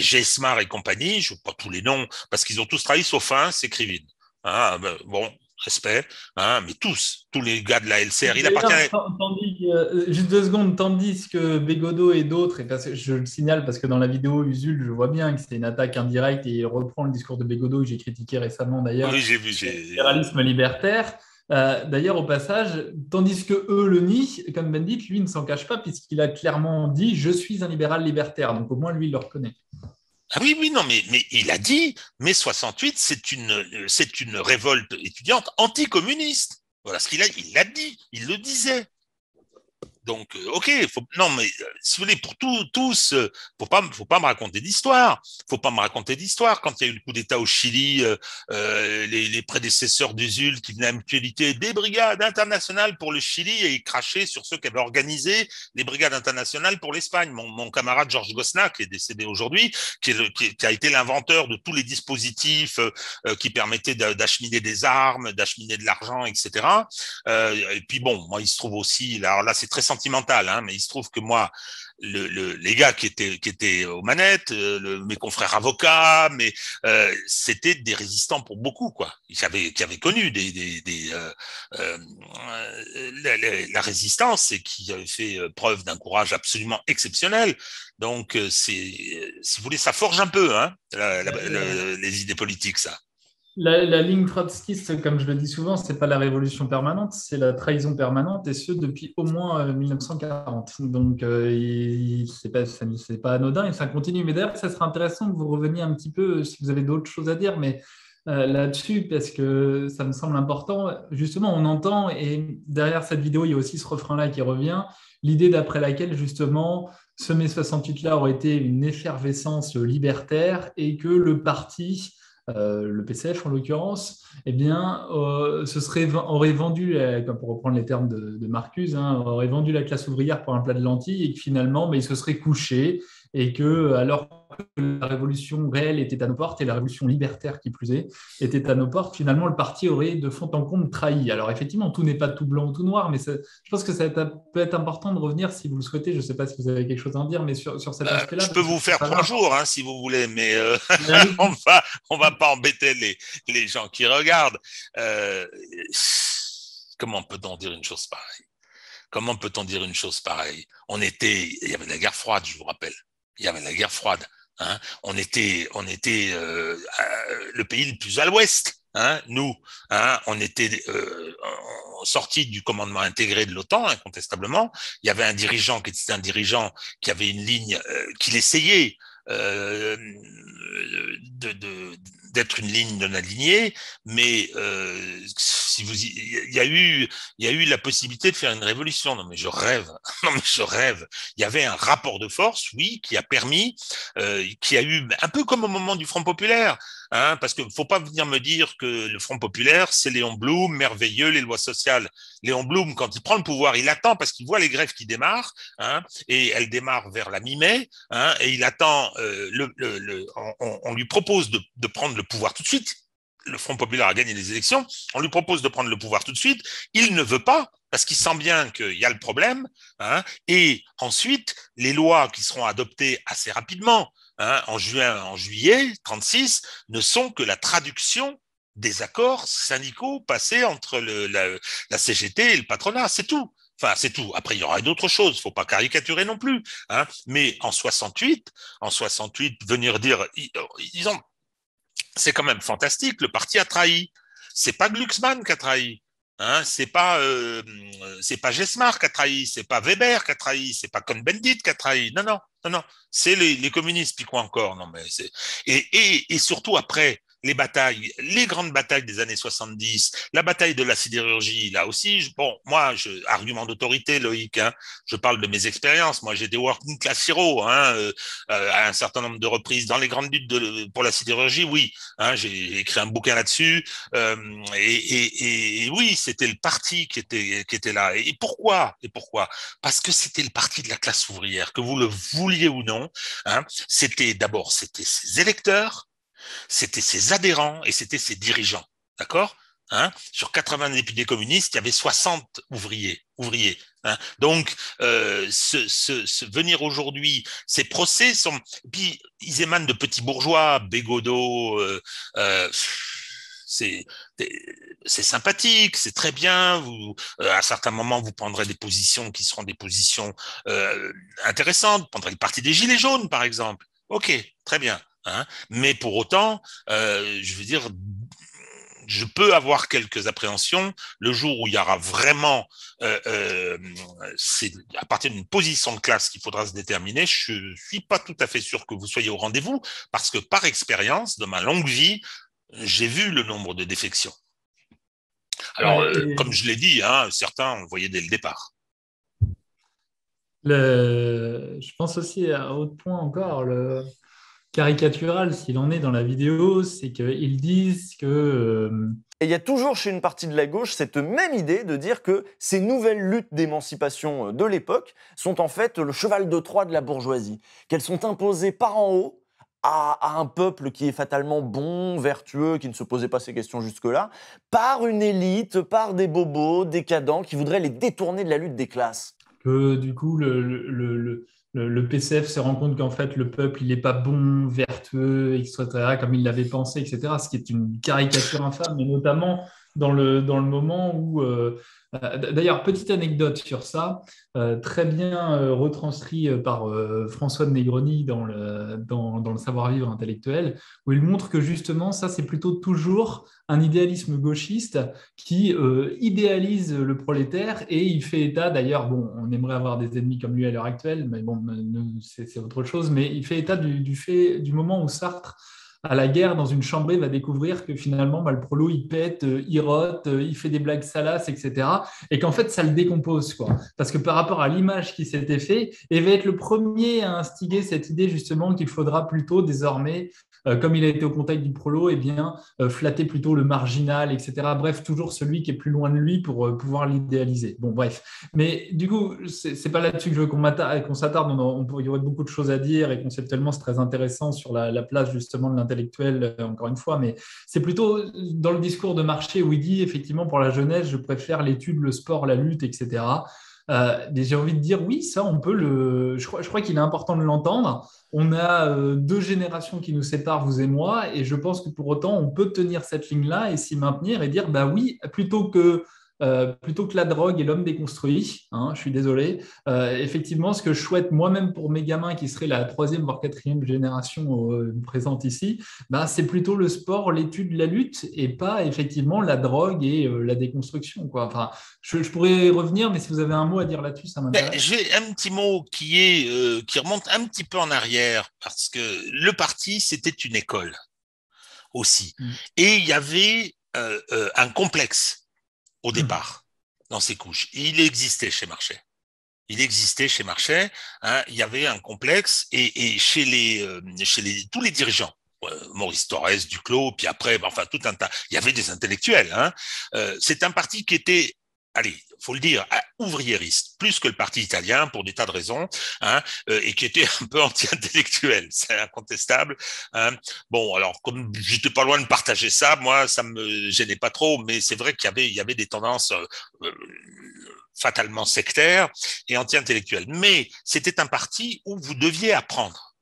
Gesmar et compagnie, je ne sais pas tous les noms, parce qu'ils ont tous trahi sauf un, c'est Krivine. Hein, ben, bon. Respect, hein, mais tous les gars de la LCR, il appartient à... Juste 2 secondes, tandis que Bégodeau et d'autres, et parce que je le signale parce que dans la vidéo Usul, je vois bien que c'est une attaque indirecte et il reprend le discours de Bégodeau que j'ai critiqué récemment d'ailleurs. Oui, j'ai vu. Libéralisme libertaire. D'ailleurs, au passage, tandis que eux le nient, comme Cohn-Bendit, lui ne s'en cache pas puisqu'il a clairement dit « Je suis un libéral libertaire », donc au moins lui, il le reconnaît. Ah oui, non, mais il a dit, mai 68, c'est une révolte étudiante anticommuniste. Voilà ce qu'il a dit, il le disait. Donc, ok, non, mais si vous voulez, pour tous, faut pas me raconter d'histoire. Faut pas me raconter d'histoire. Quand il y a eu le coup d'État au Chili, les prédécesseurs d'Usul qui venaient à mutualité des brigades internationales pour le Chili et ils crachaient sur ceux qui avaient organisé les brigades internationales pour l'Espagne. Mon camarade Georges Gosna, qui est décédé aujourd'hui, qui a été l'inventeur de tous les dispositifs qui permettaient d'acheminer des armes, d'acheminer de l'argent, etc. Et puis bon, moi, il se trouve aussi, alors là, c'est très sentimental, hein, mais il se trouve que moi, les gars qui étaient aux manettes, mes confrères avocats, mais c'était des résistants pour beaucoup, quoi. Qui avaient connu la résistance et qui avaient fait preuve d'un courage absolument exceptionnel. Donc, si vous voulez, ça forge un peu, hein, les idées politiques, ça. La ligne trotskiste, comme je le dis souvent, c'est pas la révolution permanente, c'est la trahison permanente, et ce depuis au moins 1940. Donc, c'est pas anodin et ça continue. Mais d'ailleurs, ça serait intéressant que vous reveniez un petit peu, si vous avez d'autres choses à dire, mais là-dessus, parce que ça me semble important. Justement, on entend, et derrière cette vidéo, il y a aussi ce refrain-là qui revient, l'idée d'après laquelle, justement, ce mai 68-là aurait été une effervescence libertaire et que le parti... le PCF en l'occurrence, eh bien, aurait vendu, pour reprendre les termes de Marcuse, hein, aurait vendu la classe ouvrière pour un plat de lentilles et que finalement, il se serait couché et que, alors que la révolution réelle était à nos portes et la révolution libertaire qui plus est était à nos portes, finalement, le parti aurait de fond en comble trahi. Alors effectivement, tout n'est pas tout blanc ou tout noir, mais je pense que ça peut être important de revenir, si vous le souhaitez, je ne sais pas si vous avez quelque chose à en dire, mais sur cet aspect-là... Je peux vous faire 3 jours, hein, si vous voulez, mais on va pas embêter les gens qui regardent. Comment peut-on dire une chose pareille ? Comment peut-on dire une chose pareille ? Il y avait la guerre froide, je vous rappelle. Il y avait la guerre froide. Hein. On était le pays le plus à l'ouest. Hein, nous, hein, on était sortis du commandement intégré de l'OTAN, incontestablement. Il y avait un dirigeant qui était un dirigeant qui avait une ligne qu'il essayait d'être une ligne non alignée, mais il y a eu la possibilité de faire une révolution. Non mais je rêve. Il y avait un rapport de force, oui, qui a permis, qui a eu un peu comme au moment du Front populaire. Hein, parce que faut pas venir me dire que le Front populaire, c'est Léon Blum, merveilleux, les lois sociales. Léon Blum, quand il prend le pouvoir, il attend parce qu'il voit les grèves qui démarrent, hein, et elles démarrent vers la mi-mai, hein, et il attend, on lui propose de prendre le pouvoir tout de suite. Le Front populaire a gagné les élections, on lui propose de prendre le pouvoir tout de suite, il ne veut pas, parce qu'il sent bien qu'il y a le problème, hein, et ensuite, les lois qui seront adoptées assez rapidement, hein, en juillet 36, ne sont que la traduction des accords syndicaux passés entre la CGT et le patronat, c'est tout. Enfin, c'est tout. Après, il y aura d'autres choses. Faut pas caricaturer non plus. Hein. Mais en 68, venir dire, c'est quand même fantastique. Le parti a trahi. C'est pas Glucksmann qui a trahi. Hein, c'est pas Gesmar qui a trahi, c'est pas Weber qui a trahi, c'est pas Cohn-Bendit qui a trahi. Non, c'est les communistes, puis quoi encore. Non mais c'est et surtout après les batailles, les grandes batailles des années 70, la bataille de la sidérurgie, là aussi, argument d'autorité, Loïc, hein, je parle de mes expériences, moi j'ai des working class heroes, hein, à un certain nombre de reprises, dans les grandes luttes pour la sidérurgie, oui, hein, j'ai écrit un bouquin là-dessus, et oui, c'était le parti qui était là, et pourquoi ? Parce que c'était le parti de la classe ouvrière, que vous le vouliez ou non, hein, c'était ses électeurs, c'était ses adhérents et c'était ses dirigeants, d'accord, hein. Sur 80 députés communistes, il y avait 60 ouvriers. Hein. Donc, venir aujourd'hui, ces procès sont, puis ils émanent de petits bourgeois, Bégodeau, c'est sympathique, c'est très bien. À certains moments, vous prendrez des positions qui seront des positions intéressantes. Vous prendrez le parti des Gilets jaunes, par exemple. Ok, très bien. Hein, mais pour autant, je veux dire, je peux avoir quelques appréhensions le jour où il y aura vraiment, c'est à partir d'une position de classe qu'il faudra se déterminer. Je suis pas tout à fait sûr que vous soyez au rendez-vous parce que par expérience, dans ma longue vie, j'ai vu le nombre de défections. Alors, comme je l'ai dit, hein, certains, on le voyait dès le départ. Je pense aussi à autre point encore, le caricatural, s'il en est dans la vidéo, c'est qu'ils disent que... Et il y a toujours chez une partie de la gauche cette même idée de dire que ces nouvelles luttes d'émancipation de l'époque sont en fait le cheval de Troie de la bourgeoisie, qu'elles sont imposées par en haut à un peuple qui est fatalement bon, vertueux, qui ne se posait pas ces questions jusque-là, par une élite, par des bobos, décadents, qui voudraient les détourner de la lutte des classes. Que du coup, le PCF se rend compte qu'en fait, le peuple, il n'est pas bon, vertueux, etc., comme il l'avait pensé, etc., ce qui est une caricature infâme, et notamment dans le moment où... D'ailleurs, petite anecdote sur ça, très bien retranscrit par François de Negroni dans le savoir-vivre intellectuel, où il montre que justement, ça, c'est plutôt toujours un idéalisme gauchiste qui idéalise le prolétaire, et il fait état, d'ailleurs, bon, on aimerait avoir des ennemis comme lui à l'heure actuelle, mais bon, c'est autre chose, mais il fait état du moment où Sartre, à la guerre, dans une chambrée, va découvrir que finalement, le prolo, il pète, il rote, il fait des blagues salaces, etc. Et qu'en fait, ça le décompose, quoi. Parce que par rapport à l'image qui s'était faite, il va être le premier à instiguer cette idée, justement, qu'il faudra plutôt, désormais, comme il a été au contact du prolo, eh bien, flatter plutôt le marginal, etc. Bref, toujours celui qui est plus loin de lui pour pouvoir l'idéaliser. Bon, bref. Mais du coup, c'est pas là-dessus que je veux qu'on s'attarde. Il y aurait beaucoup de choses à dire, et conceptuellement, c'est très intéressant sur la place, justement, de intellectuel, encore une fois, mais c'est plutôt dans le discours de marché où il dit effectivement pour la jeunesse, je préfère l'étude, le sport, la lutte, etc. Et j'ai envie de dire oui, ça on peut le... Je crois qu'il est important de l'entendre. On a deux générations qui nous séparent, vous et moi, et je pense que pour autant on peut tenir cette ligne-là et s'y maintenir et dire bah oui, plutôt que la drogue et l'homme déconstruit, hein, je suis désolé, effectivement ce que je souhaite moi-même pour mes gamins qui seraient la 3e voire 4e génération présente ici, c'est plutôt le sport, l'étude, la lutte et pas effectivement la drogue et la déconstruction, quoi. Enfin, je pourrais revenir, mais si vous avez un mot à dire là-dessus, ça m'intéresse. J'ai un petit mot qui remonte un petit peu en arrière, parce que le parti c'était une école aussi, et il y avait un complexe au départ, dans ces couches. Il existait chez Marchais. Hein, il y avait un complexe, et tous les dirigeants, Maurice Thorez, Duclos, puis après, tout un tas. Il y avait des intellectuels. Hein. C'est un parti qui était, faut le dire, ouvriériste, plus que le parti italien pour des tas de raisons, hein, et qui était un peu anti-intellectuel, c'est incontestable. Hein. Bon, alors comme j'étais pas loin de partager ça, moi ça me gênait pas trop, mais c'est vrai qu'il y avait des tendances fatalement sectaires et anti-intellectuelles. Mais c'était un parti où vous deviez apprendre.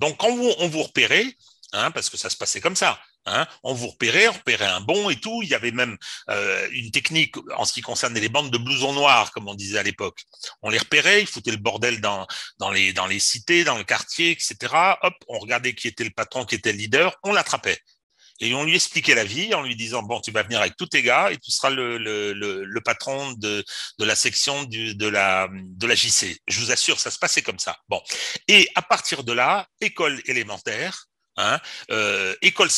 Donc quand on vous repérait, hein, parce que ça se passait comme ça. Hein, on repérait un bon et tout. Il y avait même une technique en ce qui concernait les bandes de blousons noirs, comme on disait à l'époque. On les repérait, ils foutaient le bordel dans les cités, dans le quartier, etc. Hop, on regardait qui était le patron, qui était le leader, on l'attrapait. Et on lui expliquait la vie en lui disant « Bon, tu vas venir avec tous tes gars et tu seras le patron de la section de la JC. » Je vous assure, ça se passait comme ça. Bon. Et à partir de là, école élémentaire, hein, école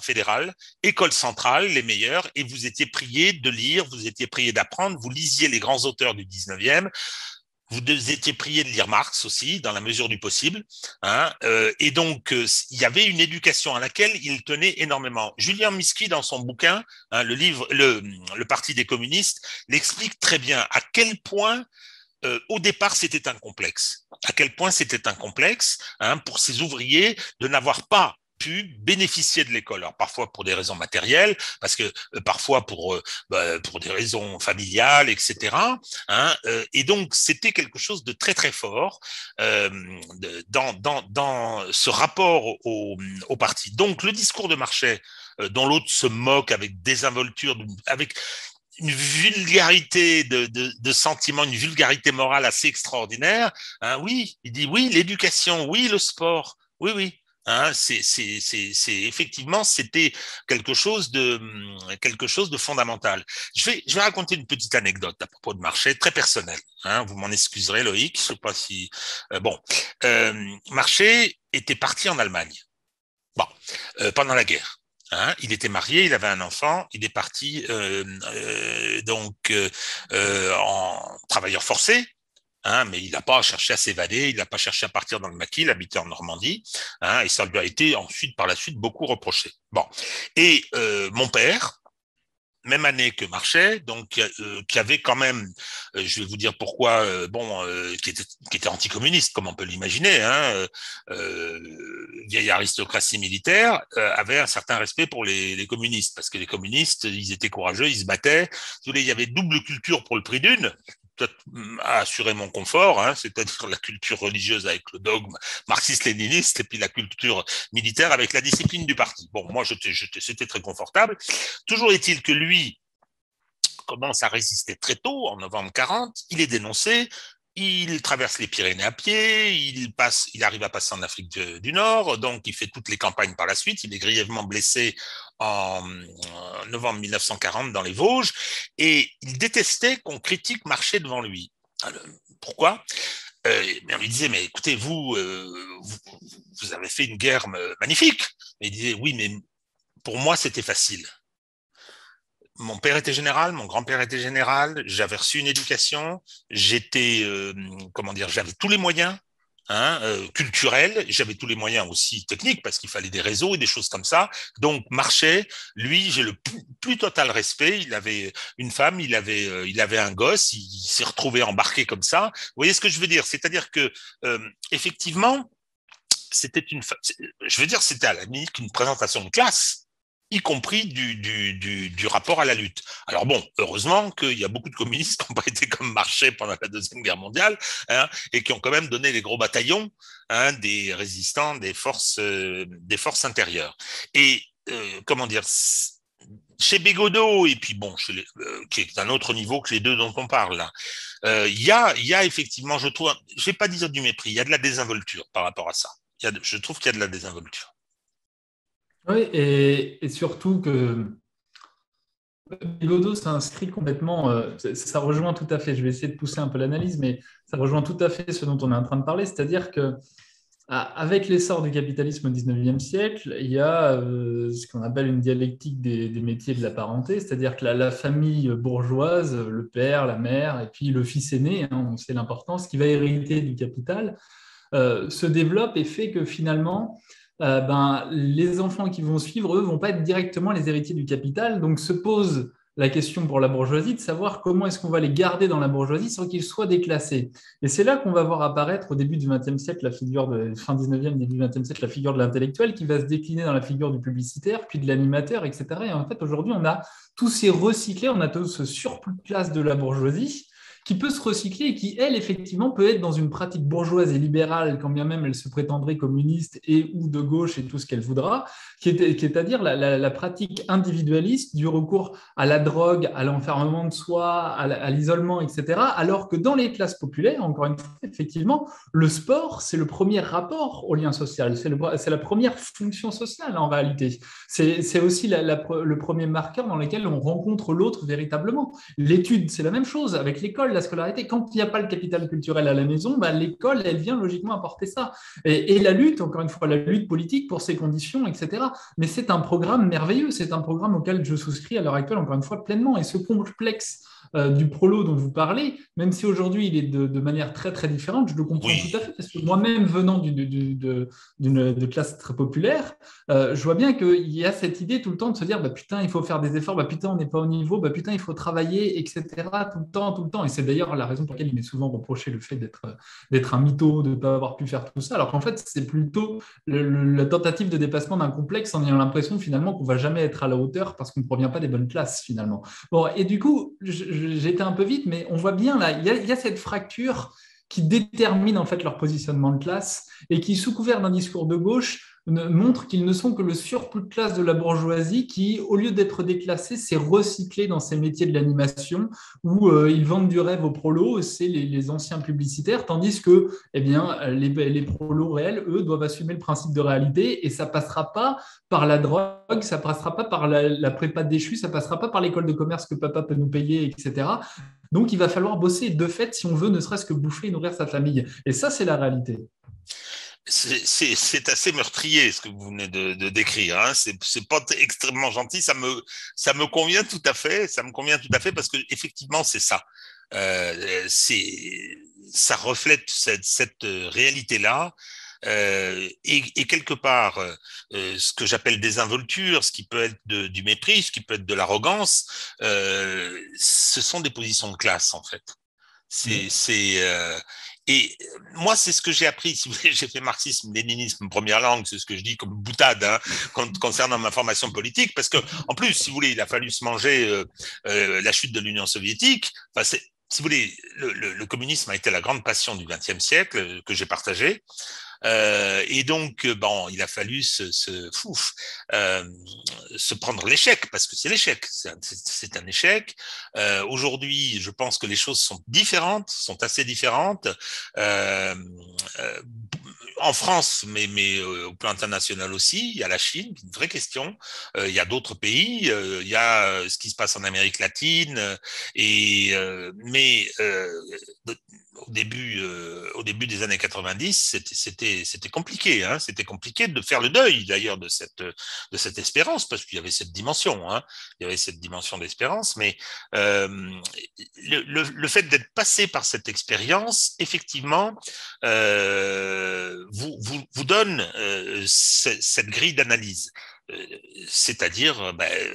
fédérale, école centrale, les meilleurs, et vous étiez priés de lire, vous étiez priés d'apprendre, vous lisiez les grands auteurs du 19e, vous étiez priés de lire Marx aussi, dans la mesure du possible, hein, et donc il y avait une éducation à laquelle il tenait énormément. Julien Miski, dans son bouquin, hein, le Parti des communistes, l'explique très bien à quel point au départ, c'était un complexe. À quel point c'était un complexe, hein, pour ces ouvriers de n'avoir pas pu bénéficier de l'école. Alors parfois pour des raisons matérielles, parce que parfois pour des raisons familiales, etc. Hein, et donc c'était quelque chose de très très fort dans ce rapport au parti. Donc le discours de Marchais, dont l'autre se moque avec désinvolture, avec une vulgarité de sentiments, une vulgarité morale assez extraordinaire, hein, oui, il dit oui, l'éducation, oui, le sport, oui, hein, c'est effectivement, c'était quelque chose de fondamental. Je vais raconter une petite anecdote à propos de Marchais, très personnelle, hein, vous m'en excuserez Loïc, je sais pas si, Marchais était parti en Allemagne, pendant la guerre, Hein, il était marié, il avait un enfant, il est parti en travailleur forcé. Hein, mais il n'a pas cherché à s'évader, il n'a pas cherché à partir dans le maquis, il habitait en Normandie, hein, et ça lui a été ensuite, par la suite, beaucoup reproché. Bon. Et mon père, même année que Marchais, donc qui avait quand même, je vais vous dire pourquoi, qui était anticommuniste, comme on peut l'imaginer, hein, vieille aristocratie militaire, avait un certain respect pour les communistes, parce que les communistes, ils étaient courageux, ils se battaient, il y avait double culture pour le prix d'une, à assurer mon confort, hein, c'est-à-dire la culture religieuse avec le dogme marxiste-léniniste et puis la culture militaire avec la discipline du parti. Bon, moi, c'était très confortable. Toujours est-il que lui commence à résister très tôt, en novembre 40, il est dénoncé, il traverse les Pyrénées à pied, il arrive à passer en Afrique du Nord, donc il fait toutes les campagnes par la suite, il est grièvement blessé en novembre 1940 dans les Vosges, et il détestait qu'on critique Marchais devant lui. Alors, pourquoi ? On lui disait, mais écoutez, vous avez fait une guerre magnifique. Et il disait, oui, mais pour moi, c'était facile. Mon père était général, mon grand-père était général, j'avais reçu une éducation, j'avais tous les moyens. Hein, culturel, j'avais tous les moyens aussi techniques parce qu'il fallait des réseaux et des choses comme ça. Donc Marchais, lui, j'ai le plus total respect. Il avait une femme, il avait un gosse, il s'est retrouvé embarqué comme ça. Vous voyez ce que je veux dire ? C'est-à-dire que effectivement, c'était à la limite une présentation de classe, y compris du rapport à la lutte. Alors bon, heureusement qu'il y a beaucoup de communistes qui n'ont pas été comme Marchais pendant la Deuxième Guerre mondiale, hein, et qui ont quand même donné les gros bataillons, hein, des résistants, des forces intérieures. Et chez Bégodeau, et puis bon, qui est d'un autre niveau que les deux dont on parle là, il y a effectivement, je trouve, je vais pas dire du mépris, il y a de la désinvolture par rapport à ça. Je trouve qu'il y a de la désinvolture. Oui, et surtout que Bégodeau s'inscrit complètement, ça rejoint tout à fait, je vais essayer de pousser un peu l'analyse, mais ça rejoint tout à fait ce dont on est en train de parler, c'est-à-dire qu'avec l'essor du capitalisme au XIXe siècle, il y a ce qu'on appelle une dialectique des métiers de la parenté, c'est-à-dire que la famille bourgeoise, le père, la mère, et puis le fils aîné, hein, on sait l'importance, qui va hériter du capital, se développe et fait que finalement... les enfants qui vont suivre, eux, ne vont pas être directement les héritiers du capital. Donc, se pose la question pour la bourgeoisie de savoir comment est-ce qu'on va les garder dans la bourgeoisie sans qu'ils soient déclassés. Et c'est là qu'on va voir apparaître au début du XXe siècle, fin XIXe, début XXe siècle, la figure de l'intellectuel qui va se décliner dans la figure du publicitaire, puis de l'animateur, etc. Et en fait, aujourd'hui, on a tous ces recyclés, on a tout ce surplus de classe de la bourgeoisie qui peut se recycler et qui, elle, effectivement, peut être dans une pratique bourgeoise et libérale, quand bien même elle se prétendrait communiste et ou de gauche et tout ce qu'elle voudra, qui est à dire la pratique individualiste du recours à la drogue, à l'enfermement de soi, à l'isolement, etc. Alors que dans les classes populaires, encore une fois, effectivement, le sport, c'est le premier rapport au lien social, c'est la première fonction sociale en réalité. C'est aussi le premier marqueur dans lequel on rencontre l'autre véritablement. L'étude, c'est la même chose avec l'école, la scolarité. Quand il n'y a pas le capital culturel à la maison, l'école, elle vient logiquement apporter ça. Et la lutte, encore une fois, la lutte politique pour ces conditions, etc. Mais c'est un programme merveilleux, c'est un programme auquel je souscris à l'heure actuelle, encore une fois, pleinement. Et ce complexe du prolo dont vous parlez, même si aujourd'hui il est de manière très très différente, je le comprends tout à fait, parce que moi-même venant de classe très populaire, je vois bien qu'il y a cette idée tout le temps de se dire, putain, il faut faire des efforts, putain, on n'est pas au niveau, putain, il faut travailler, etc., tout le temps. Et c'est d'ailleurs la raison pour laquelle il m'est souvent reproché le fait d'être un mytho, de ne pas avoir pu faire tout ça, alors qu'en fait, c'est plutôt la tentative de dépassement d'un complexe en ayant l'impression finalement qu'on ne va jamais être à la hauteur parce qu'on ne provient pas des bonnes classes finalement. Bon, et du coup, j'étais un peu vite, mais on voit bien là, il y a cette fracture qui détermine en fait leur positionnement de classe et qui, sous couvert d'un discours de gauche, montre qu'ils ne sont que le surplus de classe de la bourgeoisie qui, au lieu d'être déclassée, s'est recyclée dans ces métiers de l'animation où ils vendent du rêve aux prolos, c'est les anciens publicitaires, tandis que les prolos réels, eux, doivent assumer le principe de réalité et ça ne passera pas par la drogue, ça ne passera pas par la prépa déchue, ça ne passera pas par l'école de commerce que papa peut nous payer, etc. Donc, il va falloir bosser de fait si on veut ne serait-ce que bouffer et nourrir sa famille. Et ça, c'est la réalité. C'est assez meurtrier ce que vous venez de décrire. Hein. C'est pas extrêmement gentil. Ça me convient tout à fait. Ça me convient tout à fait parce que effectivement c'est ça. Ça reflète cette réalité-là. Et quelque part, ce que j'appelle désinvolture, ce qui peut être du mépris, ce qui peut être de l'arrogance, ce sont des positions de classe en fait. Et moi, c'est ce que j'ai appris. Si vous voulez, j'ai fait marxisme, léninisme, première langue, c'est ce que je dis comme boutade hein, concernant ma formation politique, parce que en plus, si vous voulez, il a fallu se manger la chute de l'Union soviétique. Enfin, si vous voulez, le communisme a été la grande passion du XXe siècle que j'ai partagée. Et donc, bon, il a fallu se prendre l'échec, parce que c'est l'échec, c'est un échec. Aujourd'hui, je pense que les choses sont différentes, sont assez différentes. En France, mais au plan international aussi, il y a la Chine, une vraie question. Il y a d'autres pays, il y a ce qui se passe en Amérique latine, au début des années 90, c'était compliqué, hein. C'était compliqué de faire le deuil d'ailleurs de cette espérance, parce qu'il y avait cette dimension, hein. Il y avait cette dimension d'espérance, mais le fait d'être passé par cette expérience, effectivement, vous donne cette grille d'analyse. C'est-à-dire ben,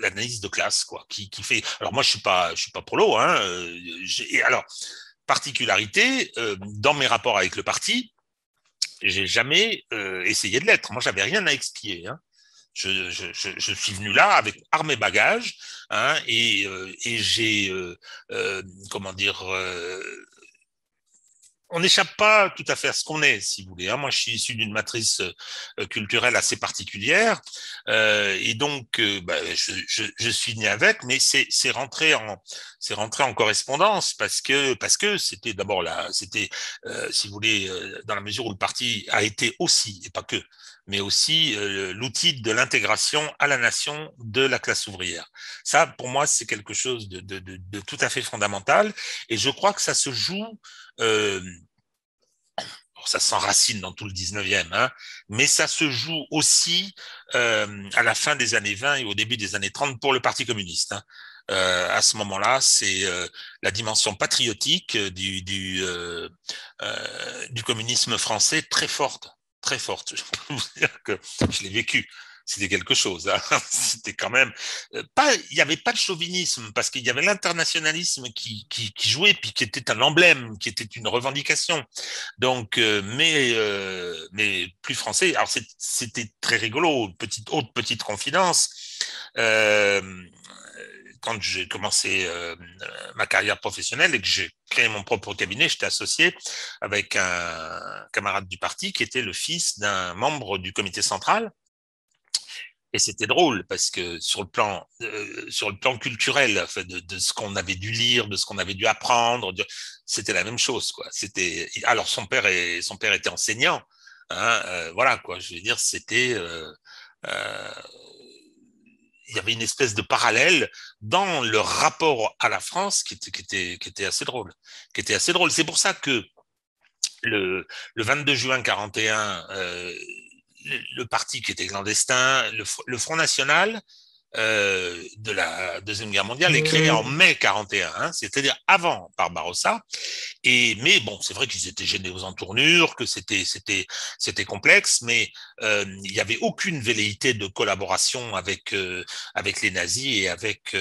l'analyse de classe, quoi, qui fait. Alors moi, je suis pas prolo, hein. Alors particularité dans mes rapports avec le parti, j'ai jamais essayé de l'être. Moi, j'avais rien à expier. Hein. Je suis venu là avec armes et bagages, hein, et j'ai comment dire. On n'échappe pas tout à fait à ce qu'on est, si vous voulez. Moi, je suis issu d'une matrice culturelle assez particulière, et donc je suis né avec. Mais c'est rentré en correspondance parce que c'était d'abord si vous voulez, dans la mesure où le parti a été aussi, et pas que, mais aussi l'outil de l'intégration à la nation de la classe ouvrière. Ça, pour moi, c'est quelque chose de tout à fait fondamental, et je crois que ça se joue. Ça s'enracine dans tout le 19e, hein, mais ça se joue aussi à la fin des années 20 et au début des années 30 pour le Parti communiste. Hein. À ce moment-là, c'est la dimension patriotique du communisme français très forte, très forte. Je peux vous dire que je l'ai vécu. C'était quelque chose. Hein. C'était quand même pas. Il n'y avait pas de chauvinisme parce qu'il y avait l'internationalisme qui jouait, puis qui était un emblème, qui était une revendication. Donc, mais plus français. Alors c'était très rigolo. Petite confidence. Quand j'ai commencé ma carrière professionnelle et que j'ai créé mon propre cabinet, j'étais associé avec un camarade du parti qui était le fils d'un membre du comité central. Et c'était drôle parce que sur le plan culturel, de ce qu'on avait dû lire, de ce qu'on avait dû apprendre, c'était la même chose, quoi. C'était alors son père était enseignant, hein, voilà quoi. Je veux dire, c'était il y avait une espèce de parallèle dans le rapport à la France qui était assez drôle, qui était assez drôle. C'est pour ça que le 22 juin 1941. Le parti qui était clandestin, le Front National de la Deuxième Guerre mondiale est créé en mai 1941, hein, c'est-à-dire avant par Barrossa. Mais bon, c'est vrai qu'ils étaient gênés aux entournures, que c'était complexe, mais il n'y avait aucune velléité de collaboration avec les nazis et avec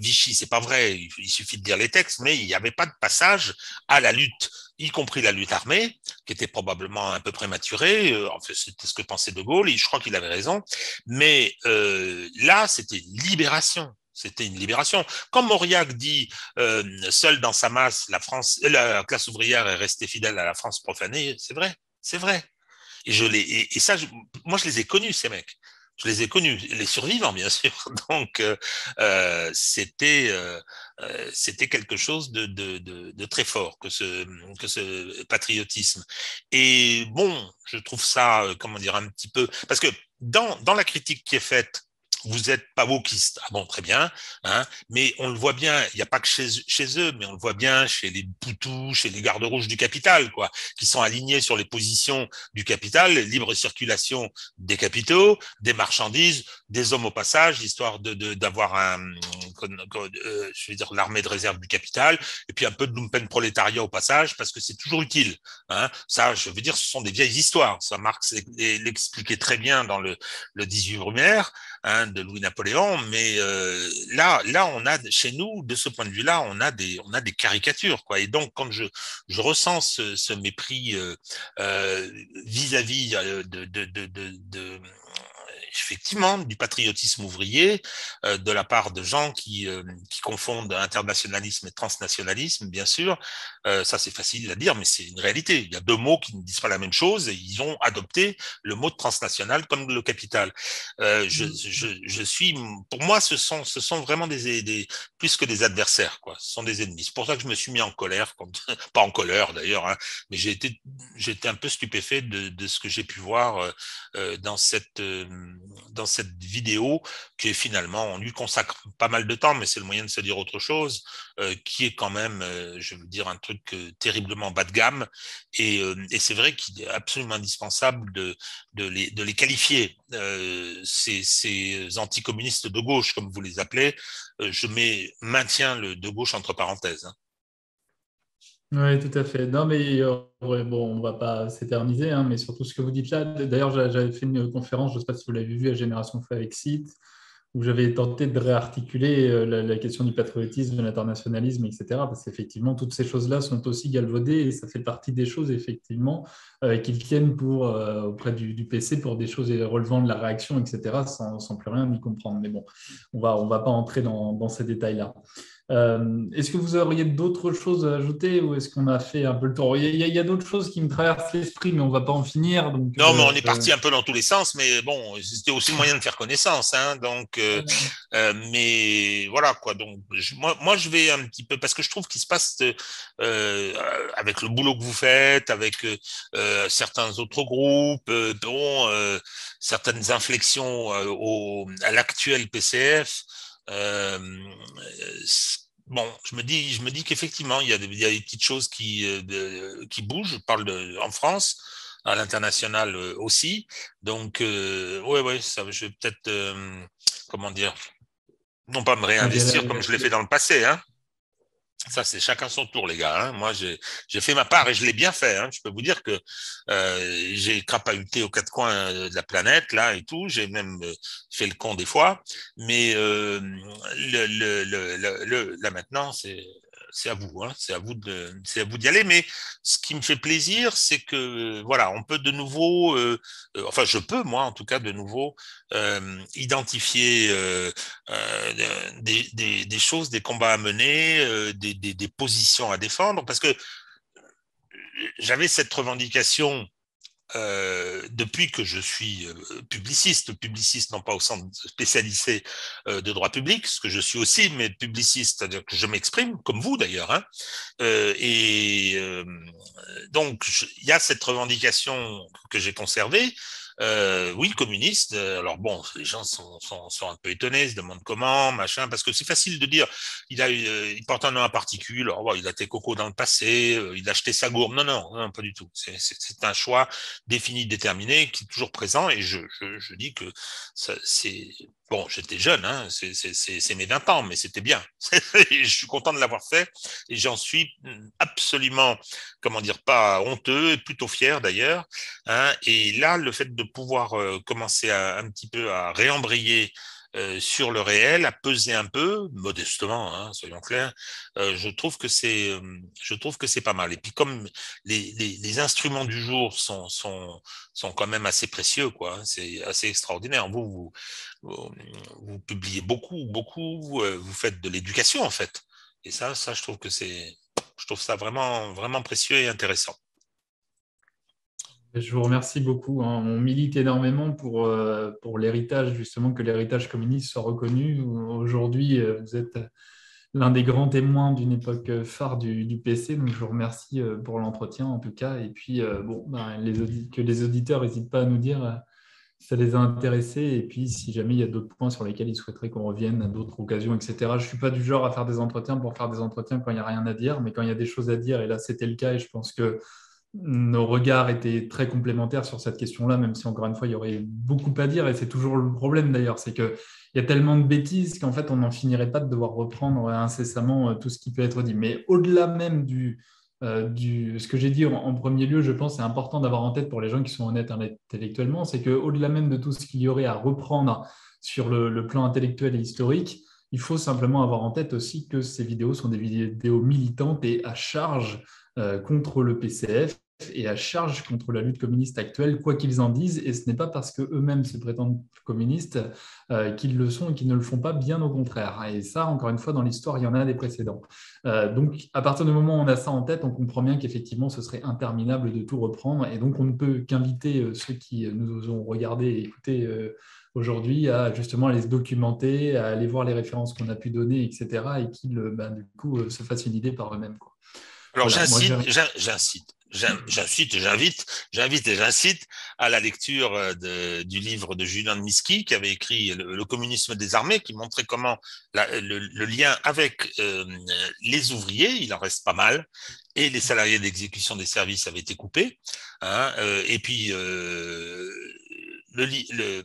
Vichy. C'est pas vrai, il suffit de lire les textes, mais il n'y avait pas de passage à la lutte, y compris la lutte armée, qui était probablement un peu prématurée. En fait, c'était ce que pensait De Gaulle, et je crois qu'il avait raison. Mais là, c'était une libération. C'était une libération. Quand Mauriac dit « Seule dans sa masse, la classe ouvrière est restée fidèle à la France profanée », c'est vrai, c'est vrai. Et ça, moi, je les ai connus, ces mecs. Je les ai connus, les survivants, bien sûr. Donc, c'était quelque chose de très fort que ce patriotisme. Et bon, je trouve ça, comment dire, un petit peu, parce que dans la critique qui est faite vous êtes pavokiste. Ah bon, très bien. Hein, mais on le voit bien, il n'y a pas que chez eux, mais on le voit bien chez les Poutous, chez les gardes rouges du capital, quoi, qui sont alignés sur les positions du capital, libre circulation des capitaux, des marchandises, des hommes au passage, histoire d'avoir l'armée de réserve du capital, et puis un peu de lumpen prolétariat au passage, parce que c'est toujours utile. Hein. Ça, je veux dire, ce sont des vieilles histoires. Ça, Marx l'expliquait très bien dans le 18 Brumaire, hein, de Louis-Napoléon, mais là, on a chez nous, de ce point de vue-là, on a des caricatures, quoi. Et donc, quand je ressens ce mépris vis-à-vis de effectivement du patriotisme ouvrier de la part de gens qui confondent internationalisme et transnationalisme, bien sûr, ça c'est facile à dire, mais c'est une réalité. Il y a deux mots qui ne disent pas la même chose et ils ont adopté le mot de transnational comme le capital. Pour moi, ce sont vraiment plus que des adversaires, quoi. Ce sont des ennemis. C'est pour ça que je me suis mis en colère, pas en colère d'ailleurs, hein, mais j'étais un peu stupéfait de ce que j'ai pu voir dans cette vidéo, qui est finalement, on lui consacre pas mal de temps, mais c'est le moyen de se dire autre chose, qui est quand même, je veux dire, un truc terriblement bas de gamme, et c'est vrai qu'il est absolument indispensable de les qualifier, ces anticommunistes de gauche, comme vous les appelez, maintiens le de gauche entre parenthèses. Hein. Oui, tout à fait. Non, mais bon, on ne va pas s'éterniser, hein, mais surtout ce que vous dites là. D'ailleurs, j'avais fait une conférence, je ne sais pas si vous l'avez vue, à Génération Feu avec CIT, où j'avais tenté de réarticuler la question du patriotisme, de l'internationalisme, etc. Parce qu'effectivement, toutes ces choses-là sont aussi galvaudées et ça fait partie des choses, effectivement, qu'ils tiennent pour, auprès du PC pour des choses relevant de la réaction, etc., sans plus rien y comprendre. Mais bon, on va pas entrer dans ces détails-là. Est-ce que vous auriez d'autres choses à ajouter ou est-ce qu'on a fait un peu le tour? Il y a d'autres choses qui me traversent l'esprit, mais on ne va pas en finir. Donc, non, mais on est parti un peu dans tous les sens, mais bon, c'était aussi le moyen de faire connaissance. Hein, donc, mais voilà, quoi. Donc, moi, je vais un petit peu, parce que je trouve qu'il se passe avec le boulot que vous faites, avec certains autres groupes, dont certaines inflexions à l'actuel PCF. Bon, je me dis qu'effectivement, il y a des petites choses qui bougent. Je parle en France, à l'international aussi. Donc, ouais, ça, je vais peut-être, comment dire, non pas me réinvestir comme je l'ai fait dans le passé, hein. Ça, c'est chacun son tour, les gars. Hein. Moi, j'ai fait ma part et je l'ai bien fait. Hein. Je peux vous dire que j'ai crapahuté aux quatre coins de la planète, là, et tout. J'ai même fait le con des fois. Mais là, maintenant, c'est à vous. Hein. C'est à vous d'y aller. Mais ce qui me fait plaisir, c'est que, voilà, on peut de nouveau, enfin, je peux, moi, en tout cas, de nouveau, identifier des choses, des combats à mener, des positions à défendre, parce que j'avais cette revendication depuis que je suis publiciste non pas au centre spécialisé de droit public, ce que je suis aussi, mais publiciste, c'est-à-dire que je m'exprime, comme vous d'ailleurs, hein, donc il y a cette revendication que j'ai conservée. Oui, communiste. Alors bon, les gens sont un peu étonnés, se demandent comment, machin, parce que c'est facile de dire. Il porte un nom à particule. Alors, il a été coco dans le passé. Il a acheté sa gourde. Non, pas du tout. C'est un choix défini, déterminé, qui est toujours présent. Et je dis que c'est bon. J'étais jeune, hein, c'est mes 20 ans, mais c'était bien. Je suis content de l'avoir fait. Et j'en suis absolument, comment dire, pas honteux, et plutôt fier d'ailleurs. Hein, et là, le fait de pouvoir commencer un petit peu à réembrayer sur le réel, à peser un peu, modestement, hein, soyons clairs, je trouve que c'est pas mal. Et puis comme les instruments du jour sont quand même assez précieux, quoi. C'est assez extraordinaire. Vous publiez beaucoup. Vous faites de l'éducation en fait. Et ça, je trouve ça vraiment, vraiment précieux et intéressant. Je vous remercie beaucoup. On milite énormément pour l'héritage, justement, que l'héritage communiste soit reconnu. Aujourd'hui, vous êtes l'un des grands témoins d'une époque phare du PC, donc je vous remercie pour l'entretien, en tout cas. Et puis, que les auditeurs n'hésitent pas à nous dire ça les a intéressés. Et puis, si jamais il y a d'autres points sur lesquels ils souhaiteraient qu'on revienne à d'autres occasions, etc. Je ne suis pas du genre à faire des entretiens pour faire des entretiens quand il n'y a rien à dire, mais quand il y a des choses à dire, et là, c'était le cas, et je pense que nos regards étaient très complémentaires sur cette question-là, même si, encore une fois, il y aurait beaucoup à dire, et c'est toujours le problème, d'ailleurs, c'est qu'il y a tellement de bêtises qu'en fait, on n'en finirait pas de devoir reprendre incessamment tout ce qui peut être dit. Mais au-delà même ce que j'ai dit en premier lieu, je pense c'est important d'avoir en tête pour les gens qui sont honnêtes intellectuellement, c'est qu'au-delà même de tout ce qu'il y aurait à reprendre sur le plan intellectuel et historique, il faut simplement avoir en tête aussi que ces vidéos sont des vidéos militantes et à charge contre le PCF et à charge contre la lutte communiste actuelle, quoi qu'ils en disent, et ce n'est pas parce qu'eux-mêmes se prétendent communistes qu'ils le sont et qu'ils ne le font pas, bien au contraire. Et ça, encore une fois, dans l'histoire, il y en a des précédents. Donc, à partir du moment où on a ça en tête, on comprend bien qu'effectivement, ce serait interminable de tout reprendre, et donc on ne peut qu'inviter ceux qui nous ont regardés et écoutés aujourd'hui à justement aller se documenter, à aller voir les références qu'on a pu donner, etc., et qu'ils, du coup, se fassent une idée par eux-mêmes, quoi. Alors, voilà, j'incite à la lecture du livre de Julian Miski, qui avait écrit le communisme des armées, qui montrait comment le lien avec les ouvriers, il en reste pas mal, et les salariés d'exécution des services avaient été coupés, hein, et puis le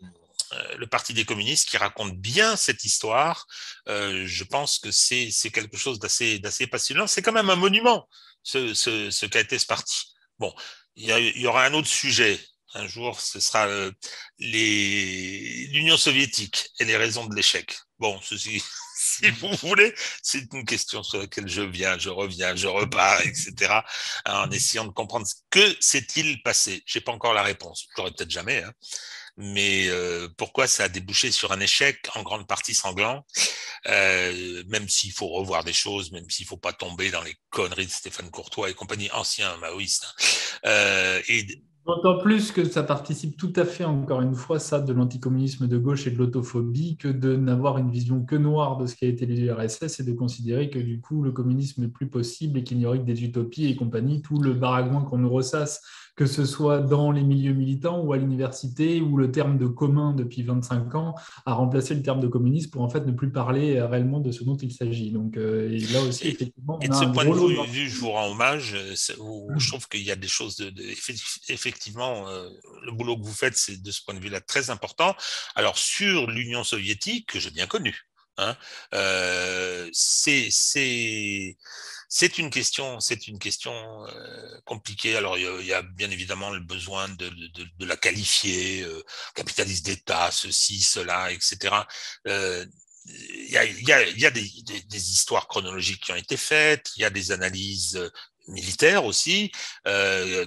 Parti des communistes qui raconte bien cette histoire, je pense que c'est quelque chose d'assez passionnant. C'est quand même un monument, ce qu'a été ce parti. Bon, il y aura un autre sujet. Un jour, ce sera l'Union soviétique et les raisons de l'échec. Bon, ceci, si vous voulez, c'est une question sur laquelle je viens, je reviens, je repars, etc., en essayant de comprendre que s'est-il passé. Je n'ai pas encore la réponse, je l'aurai peut-être jamais, hein. Mais pourquoi ça a débouché sur un échec en grande partie sanglant, même s'il faut revoir des choses, même s'il ne faut pas tomber dans les conneries de Stéphane Courtois et compagnie, ancien maoïste. D'autant plus que ça participe tout à fait, encore une fois, ça, de l'anticommunisme de gauche et de l'autophobie, que de n'avoir une vision que noire de ce qu'a été l'URSS et de considérer que, du coup, le communisme n'est plus possible et qu'il n'y aurait que des utopies et compagnie, tout le baragouin qu'on nous ressasse, que ce soit dans les milieux militants ou à l'université, où le terme de commun depuis 25 ans a remplacé le terme de communiste pour en fait ne plus parler réellement de ce dont il s'agit. Donc et là aussi, effectivement, et de ce point de vue, je vous rends hommage. Je trouve qu'il y a des choses effectivement, le boulot que vous faites, c'est de ce point de vue-là très important. Alors sur l'Union soviétique, que j'ai bien connue, hein, c'est une question compliquée. Alors, il y a bien évidemment le besoin de la qualifier, capitaliste d'État, ceci, cela, etc. Il y a des histoires chronologiques qui ont été faites, il y a des analyses militaires aussi,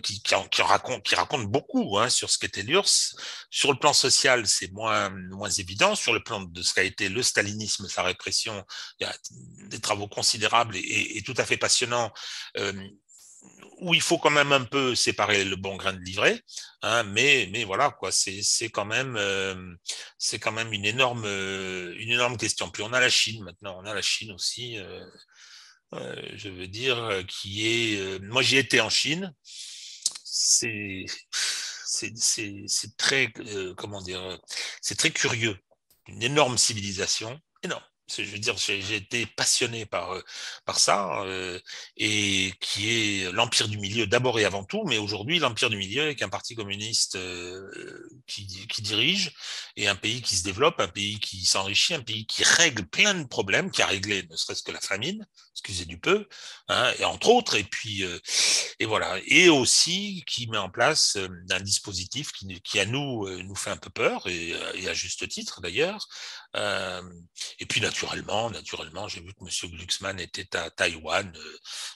qui racontent beaucoup, hein, sur ce qu'était l'URSS. Sur le plan social, c'est moins évident. Sur le plan de ce qu'a été le stalinisme, sa répression, il y a des travaux considérables et tout à fait passionnants, où il faut quand même un peu séparer le bon grain de l'ivraie, hein, mais voilà quoi, c'est quand même une énorme question. Puis on a la Chine maintenant, on a la Chine aussi. Je veux dire, qui est... moi, j'y étais en Chine. C'est très... comment dire... C'est très curieux. Une énorme civilisation. Énorme. Je veux dire, j'ai été passionné par ça, et qui est l'Empire du Milieu d'abord et avant tout, mais aujourd'hui, l'Empire du Milieu avec un parti communiste qui dirige, et un pays qui se développe, un pays qui s'enrichit, un pays qui règle plein de problèmes, qui a réglé ne serait-ce que la famine, excusez du peu, hein, et entre autres, et puis et voilà, et aussi qui met en place un dispositif qui à nous fait un peu peur, et à juste titre d'ailleurs, et puis naturellement, j'ai vu que M. Glucksmann était à Taïwan.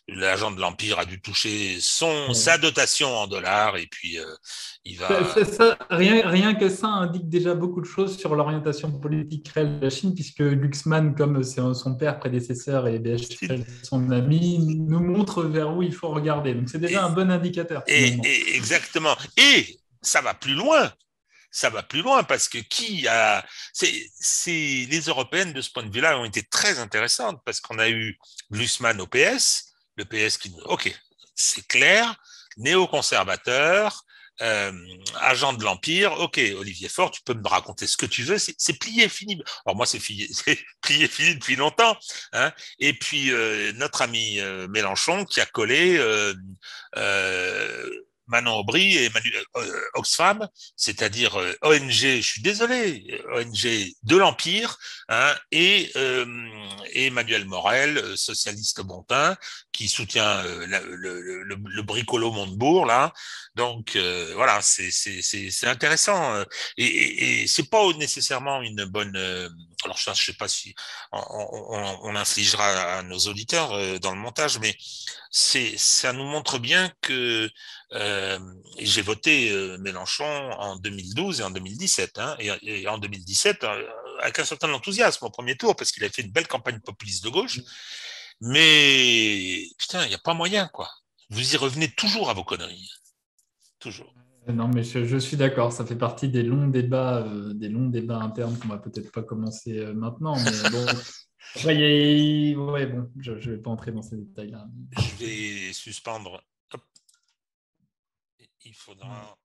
L'agent de l'Empire a dû toucher sa dotation en dollars, et puis il va... Ça, rien que ça indique déjà beaucoup de choses sur l'orientation politique réelle de la Chine, puisque Glucksmann, comme c'est son père prédécesseur et son ami, nous montre vers où il faut regarder. Donc c'est déjà un bon indicateur. Exactement. Et ça va plus loin. Ça va plus loin parce que les européennes de ce point de vue-là ont été très intéressantes parce qu'on a eu Glucksmann au PS, le PS qui, ok, c'est clair, néoconservateur, agent de l'Empire, ok, Olivier Faure, tu peux me raconter ce que tu veux, c'est plié, fini. Alors moi, c'est plié, fini depuis longtemps. Hein. Et puis, notre ami Mélenchon qui a collé Manon Aubry et Oxfam, c'est-à-dire ONG, je suis désolé, ONG de l'Empire, hein, et Emmanuel Morel, socialiste bonpin, qui soutient le bricolo Montebourg, là. Donc voilà, c'est intéressant. Et c'est pas nécessairement une bonne. Alors je sais pas si on l'infligera à nos auditeurs dans le montage, mais ça nous montre bien que j'ai voté Mélenchon en 2012 et en 2017, hein, et en 2017 avec un certain enthousiasme au premier tour parce qu'il a fait une belle campagne populiste de gauche. Mais putain, il n'y a pas moyen, quoi. Vous y revenez toujours à vos conneries. Toujours. Non, mais je suis d'accord. Ça fait partie des longs débats internes qu'on va peut-être pas commencer maintenant. Mais bon, ouais, bon, je vais pas entrer dans ces détails-là. Je vais suspendre. Hop. Il faudra.